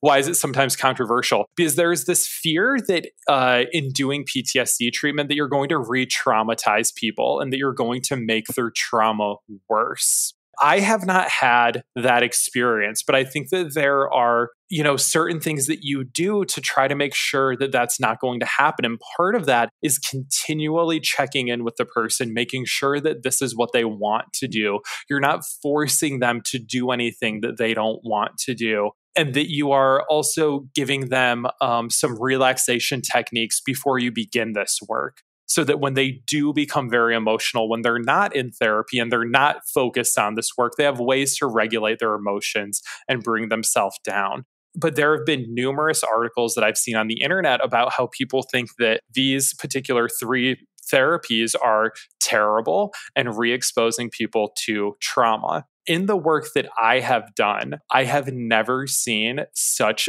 why is it sometimes controversial? Because there is this fear that in doing PTSD treatment that you're going to re-traumatize people and that you're going to make their trauma worse. I have not had that experience, but I think that there are, you know, certain things that you do to try to make sure that that's not going to happen. And part of that is continually checking in with the person, making sure that this is what they want to do. You're not forcing them to do anything that they don't want to do. And that you are also giving them some relaxation techniques before you begin this work. So that when they do become very emotional, when they're not in therapy and they're not focused on this work, they have ways to regulate their emotions and bring themselves down. But there have been numerous articles that I've seen on the internet about how people think that these particular three therapies are terrible and re-exposing people to trauma. In the work that I have done, I have never seen such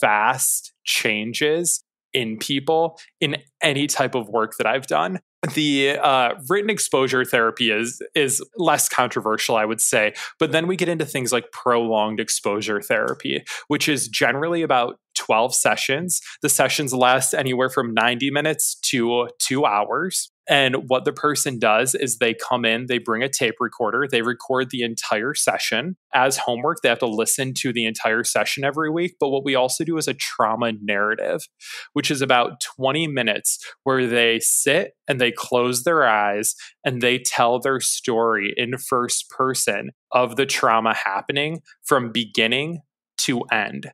fast changes in people in any type of work that I've done. The written exposure therapy is less controversial, I would say. But then we get into things like prolonged exposure therapy, which is generally about 12 sessions. The sessions last anywhere from 90 minutes to 2 hours. And what the person does is they come in, they bring a tape recorder, they record the entire session as homework. They have to listen to the entire session every week. But what we also do is a trauma narrative, which is about 20 minutes where they sit and they close their eyes and they tell their story in first person of the trauma happening from beginning to end.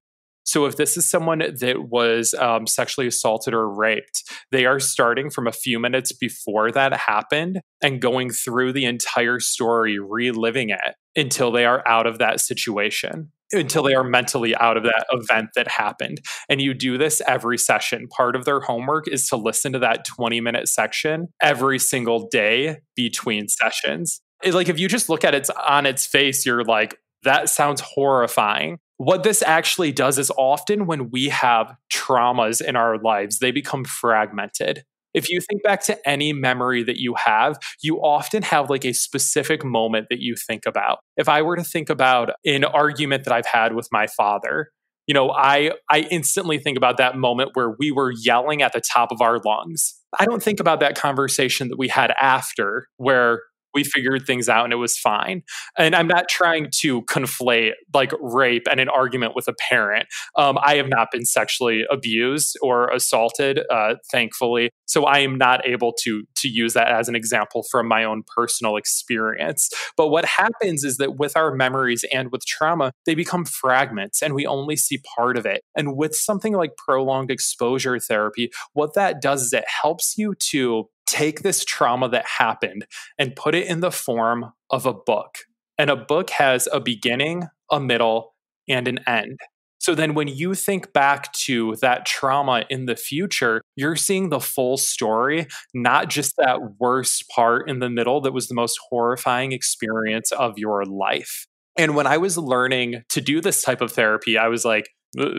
So if this is someone that was sexually assaulted or raped, they are starting from a few minutes before that happened and going through the entire story, reliving it until they are out of that situation, until they are mentally out of that event that happened. And you do this every session. Part of their homework is to listen to that 20-minute section every single day between sessions. It's like if you just look at it on its face, you're like, that sounds horrifying. What this actually does is often when we have traumas in our lives, they become fragmented. If you think back to any memory that you have, you often have like a specific moment that you think about. If I were to think about an argument that I've had with my father, you know, I instantly think about that moment where we were yelling at the top of our lungs. I don't think about that conversation that we had after where we figured things out and it was fine. And I'm not trying to conflate like rape and an argument with a parent. I have not been sexually abused or assaulted, thankfully. So I am not able to use that as an example from my own personal experience. But what happens is that with our memories and with trauma, they become fragments and we only see part of it. And with something like prolonged exposure therapy, what that does is it helps you to take this trauma that happened and put it in the form of a book. And a book has a beginning, a middle, and an end. So then when you think back to that trauma in the future, you're seeing the full story, not just that worst part in the middle that was the most horrifying experience of your life. And when I was learning to do this type of therapy, I was like,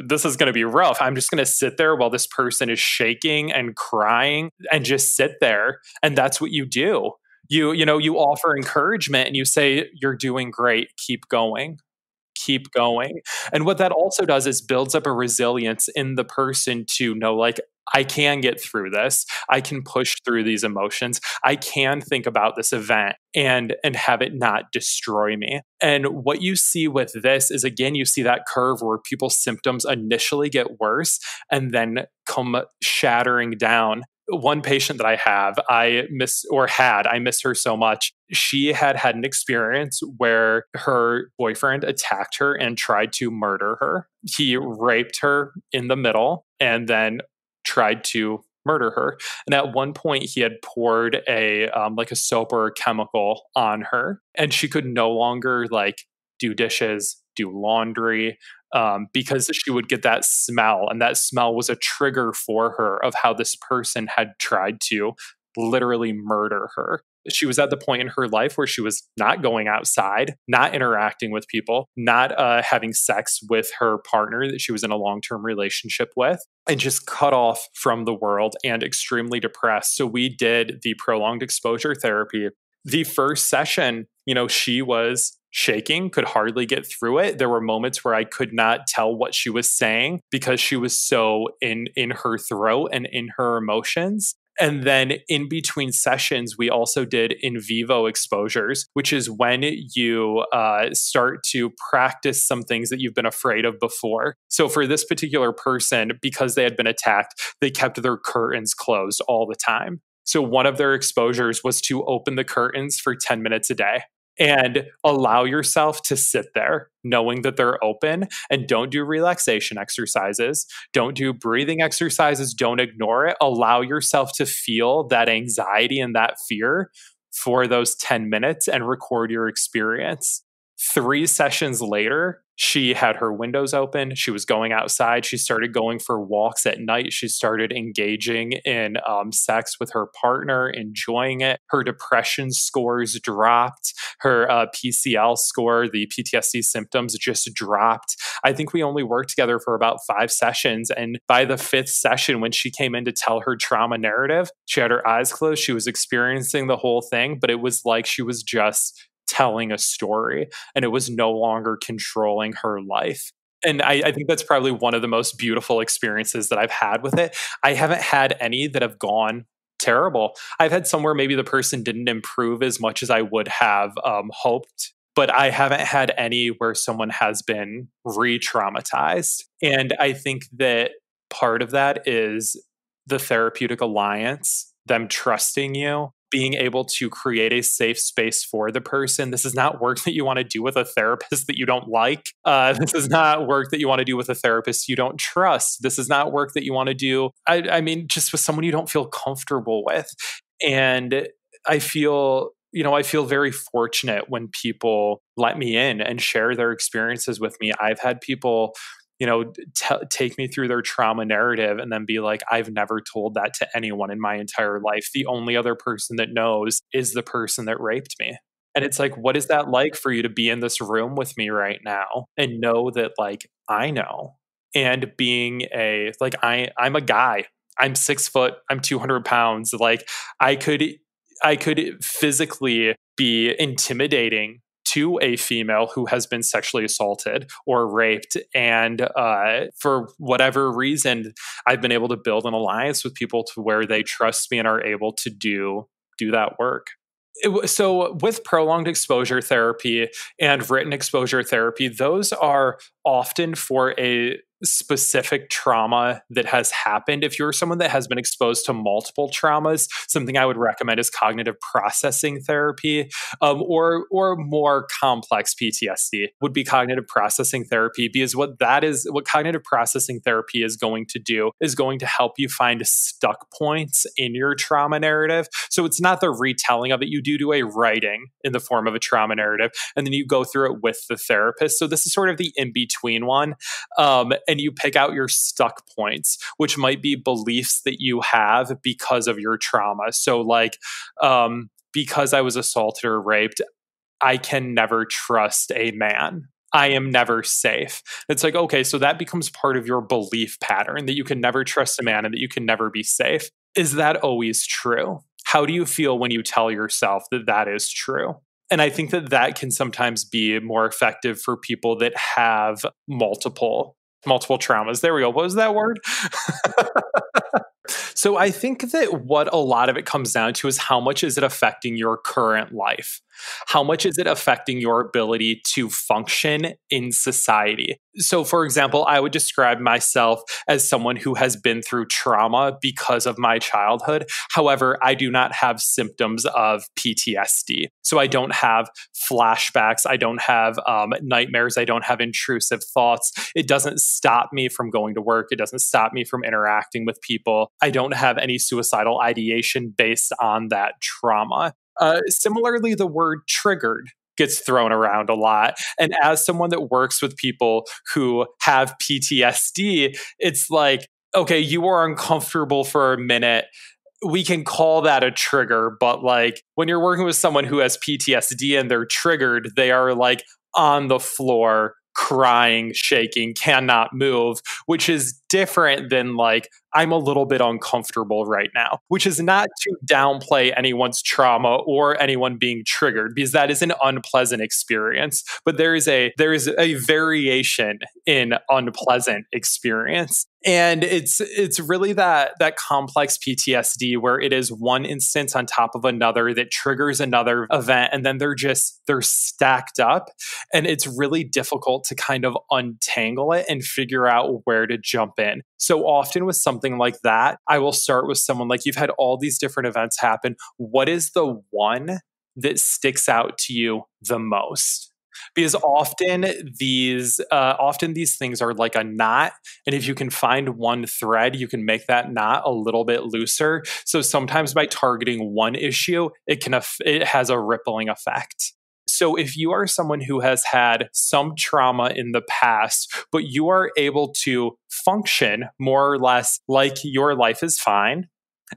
this is going to be rough. I'm just going to sit there while this person is shaking and crying and just sit there. And that's what you do. You offer encouragement and you say, you're doing great. Keep going. Keep going. And what that also does is builds up a resilience in the person to know, like, I can get through this. I can push through these emotions. I can think about this event and have it not destroy me. And what you see with this is, again, you see that curve where people's symptoms initially get worse and then come shattering down. One patient that I have, I miss her so much. She had had an experience where her boyfriend attacked her and tried to murder her. He raped her in the middle and then tried to murder her. And at one point he had poured a soap or a chemical on her, and she could no longer do dishes, do laundry, because she would get that smell. And that smell was a trigger for her of how this person had tried to literally murder her. She was at the point in her life where she was not going outside, not interacting with people, not having sex with her partner that she was in a long-term relationship with, and just cut off from the world and extremely depressed. So we did the prolonged exposure therapy. The first session, she was shaking, could hardly get through it. There were moments where I could not tell what she was saying because she was so in her throat and in her emotions. And then in between sessions, we also did in vivo exposures, which is when you start to practice some things that you've been afraid of before. So for this particular person, because they had been attacked, they kept their curtains closed all the time. So one of their exposures was to open the curtains for 10 minutes a day and allow yourself to sit there knowing that they're open, and don't do relaxation exercises. Don't do breathing exercises. Don't ignore it. Allow yourself to feel that anxiety and that fear for those 10 minutes and record your experience. 3 sessions later, she had her windows open. She was going outside. She started going for walks at night. She started engaging in sex with her partner, enjoying it. Her depression scores dropped. Her PCL score, the PTSD symptoms, just dropped. I think we only worked together for about 5 sessions. And by the 5th session, when she came in to tell her trauma narrative, she had her eyes closed. She was experiencing the whole thing, but it was like she was just telling a story, and it was no longer controlling her life. And I think that's probably one of the most beautiful experiences that I've had with it. I haven't had any that have gone terrible. I've had some where maybe the person didn't improve as much as I would have hoped, but I haven't had any where someone has been re-traumatized. And I think that part of that is the therapeutic alliance, them trusting you, being able to create a safe space for the person. This is not work that you want to do with a therapist that you don't like. This is not work that you want to do with a therapist you don't trust. This is not work that you want to do, I mean, just with someone you don't feel comfortable with. And I feel very fortunate when people let me in and share their experiences with me. I've had people take me through their trauma narrative and then be like, I've never told that to anyone in my entire life. The only other person that knows is the person that raped me. And it's like, what is that like for you to be in this room with me right now and know that I know? And being I'm a guy, I'm 6 foot, I'm 200 pounds. I could physically be intimidating to a female who has been sexually assaulted or raped. And for whatever reason, I've been able to build an alliance with people to where they trust me and are able to do that work. So with prolonged exposure therapy and written exposure therapy, those are often for a specific trauma that has happened. If you're someone that has been exposed to multiple traumas, something I would recommend is cognitive processing therapy, or more complex PTSD would be cognitive processing therapy, because what cognitive processing therapy is going to do is going to help you find stuck points in your trauma narrative. So it's not the retelling of it. You do a writing in the form of a trauma narrative, and then you go through it with the therapist. So this is sort of the in-between one. And you pick out your stuck points, which might be beliefs that you have because of your trauma. So like, because I was assaulted or raped, I can never trust a man. I am never safe. It's like, okay, so that becomes part of your belief pattern, that you can never trust a man and that you can never be safe. Is that always true? How do you feel when you tell yourself that that is true? And I think that that can sometimes be more effective for people that have multiple traumas. There we go. What was that word? So I think that what a lot of it comes down to is how much is it affecting your current life? How much is it affecting your ability to function in society? So for example, I would describe myself as someone who has been through trauma because of my childhood. However, I do not have symptoms of PTSD. So I don't have flashbacks. I don't have nightmares. I don't have intrusive thoughts. It doesn't stop me from going to work. It doesn't stop me from interacting with people. I don't have any suicidal ideation based on that trauma. Similarly, the word triggered gets thrown around a lot. And as someone that works with people who have PTSD, it's like, okay, you were uncomfortable for a minute. We can call that a trigger. But like when you're working with someone who has PTSD and they're triggered, they are like on the floor, crying, shaking, cannot move, which is different than like, I'm a little bit uncomfortable right now, which is not to downplay anyone's trauma or anyone being triggered, because that is an unpleasant experience. But there is a variation in unpleasant experience. And it's really that complex PTSD where it is one instance on top of another that triggers another event. And then they're stacked up, and it's really difficult to kind of untangle it and figure out where to jump in. So often with something like that, I will start with someone like, you've had all these different events happen. What is the one that sticks out to you the most? Because often these things are like a knot. And if you can find one thread, you can make that knot a little bit looser. So sometimes by targeting one issue, it has a rippling effect. So if you are someone who has had some trauma in the past, but you are able to function more or less like your life is fine,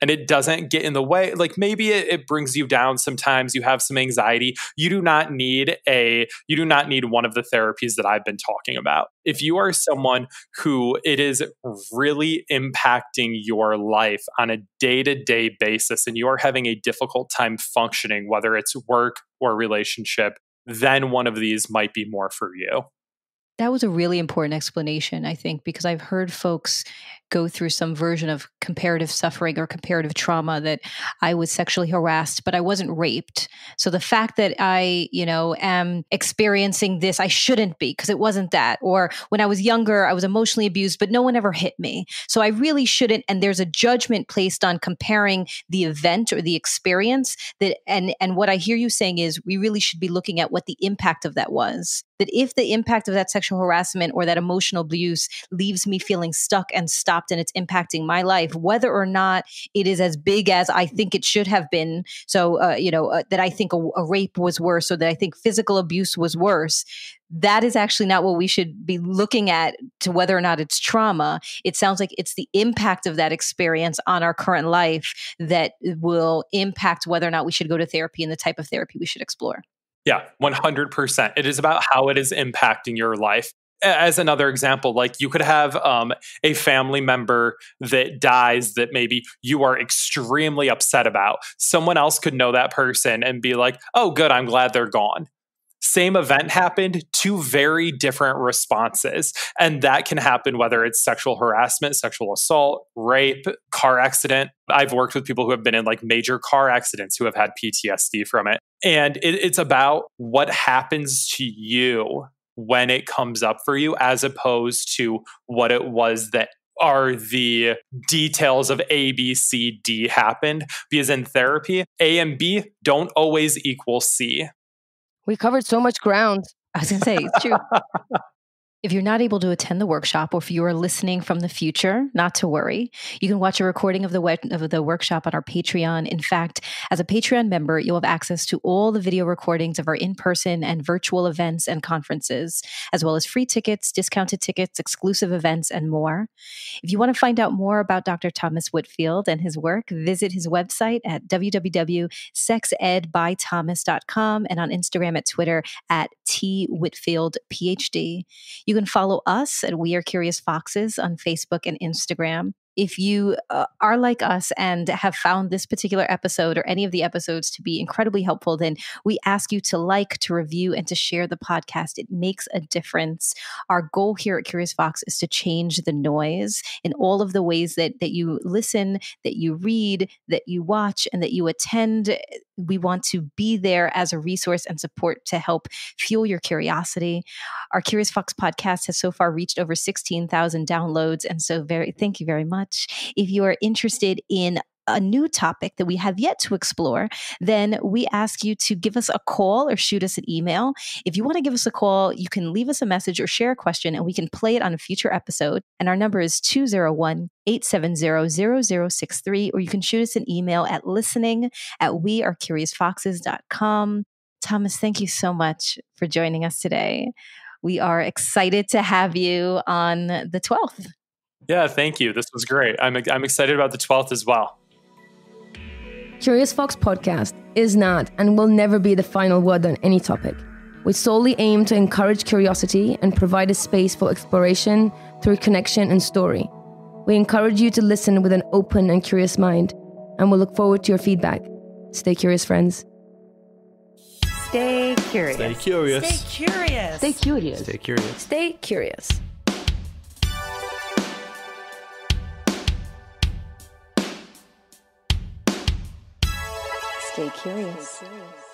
and it doesn't get in the way, like maybe it brings you down sometimes, you have some anxiety, you do not need one of the therapies that I've been talking about. If you are someone who it is really impacting your life on a day-to-day basis, and you are having a difficult time functioning, whether it's work or relationship, then one of these might be more for you. That was a really important explanation, I think, because I've heard folks go through some version of comparative suffering or comparative trauma, that I was sexually harassed, but I wasn't raped. So the fact that I, am experiencing this, I shouldn't be, because it wasn't that. Or when I was younger, I was emotionally abused, but no one ever hit me. So I really shouldn't. And there's a judgment placed on comparing the event or the experience that, and what I hear you saying is we really should be looking at what the impact of that was. That if the impact of that sexual harassment or that emotional abuse leaves me feeling stuck and stopped, and it's impacting my life, whether or not it is as big as I think it should have been. So, that I think a rape was worse, or that I think physical abuse was worse. That is actually not what we should be looking at to whether or not it's trauma. It sounds like it's the impact of that experience on our current life that will impact whether or not we should go to therapy and the type of therapy we should explore. Yeah, 100%. It is about how it is impacting your life. As another example, like you could have a family member that dies that maybe you are extremely upset about. Someone else could know that person and be like, oh, good, I'm glad they're gone. same event happened, two very different responses. And that can happen whether it's sexual harassment, sexual assault, rape, car accident. I've worked with people who have been in like major car accidents who have had PTSD from it. And it's about what happens to you when it comes up for you, as opposed to what it was that are the details of A, B, C, D happened. Because in therapy, A and B don't always equal C. We covered so much ground. I was going to say, it's true. If you're not able to attend the workshop, or if you are listening from the future, not to worry. You can watch a recording of the workshop on our Patreon. In fact, as a Patreon member, you'll have access to all the video recordings of our in-person and virtual events and conferences, as well as free tickets, discounted tickets, exclusive events, and more. If you want to find out more about Dr. Thomas Whitfield and his work, visit his website at www.sexedbythomas.com and on Instagram, at Twitter, at twhitfieldphd. You can follow us at We Are Curious Foxes on Facebook and Instagram. If you are like us and have found this particular episode or any of the episodes to be incredibly helpful, then we ask you to like, to review, and to share the podcast. It makes a difference. Our goal here at Curious Fox is to change the noise in all of the ways that you listen, that you read, that you watch, and that you attend. We want to be there as a resource and support to help fuel your curiosity. Our Curious Fox podcast has so far reached over 16,000 downloads. And so thank you very much. If you are interested in a new topic that we have yet to explore, then we ask you to give us a call or shoot us an email. If you want to give us a call, you can leave us a message or share a question, and we can play it on a future episode. And our number is 201-870-0063, or you can shoot us an email at listening@wearecuriousfoxes.com. Thomas, thank you so much for joining us today. We are excited to have you on the 12th. Yeah, thank you. This was great. I'm excited about the 12th as well. Curious Fox podcast is not and will never be the final word on any topic. We solely aim to encourage curiosity and provide a space for exploration through connection and story. We encourage you to listen with an open and curious mind, and we'll look forward to your feedback. Stay curious, friends. Stay curious. Stay curious. Stay curious. Stay curious. Stay curious. Stay curious. Stay curious.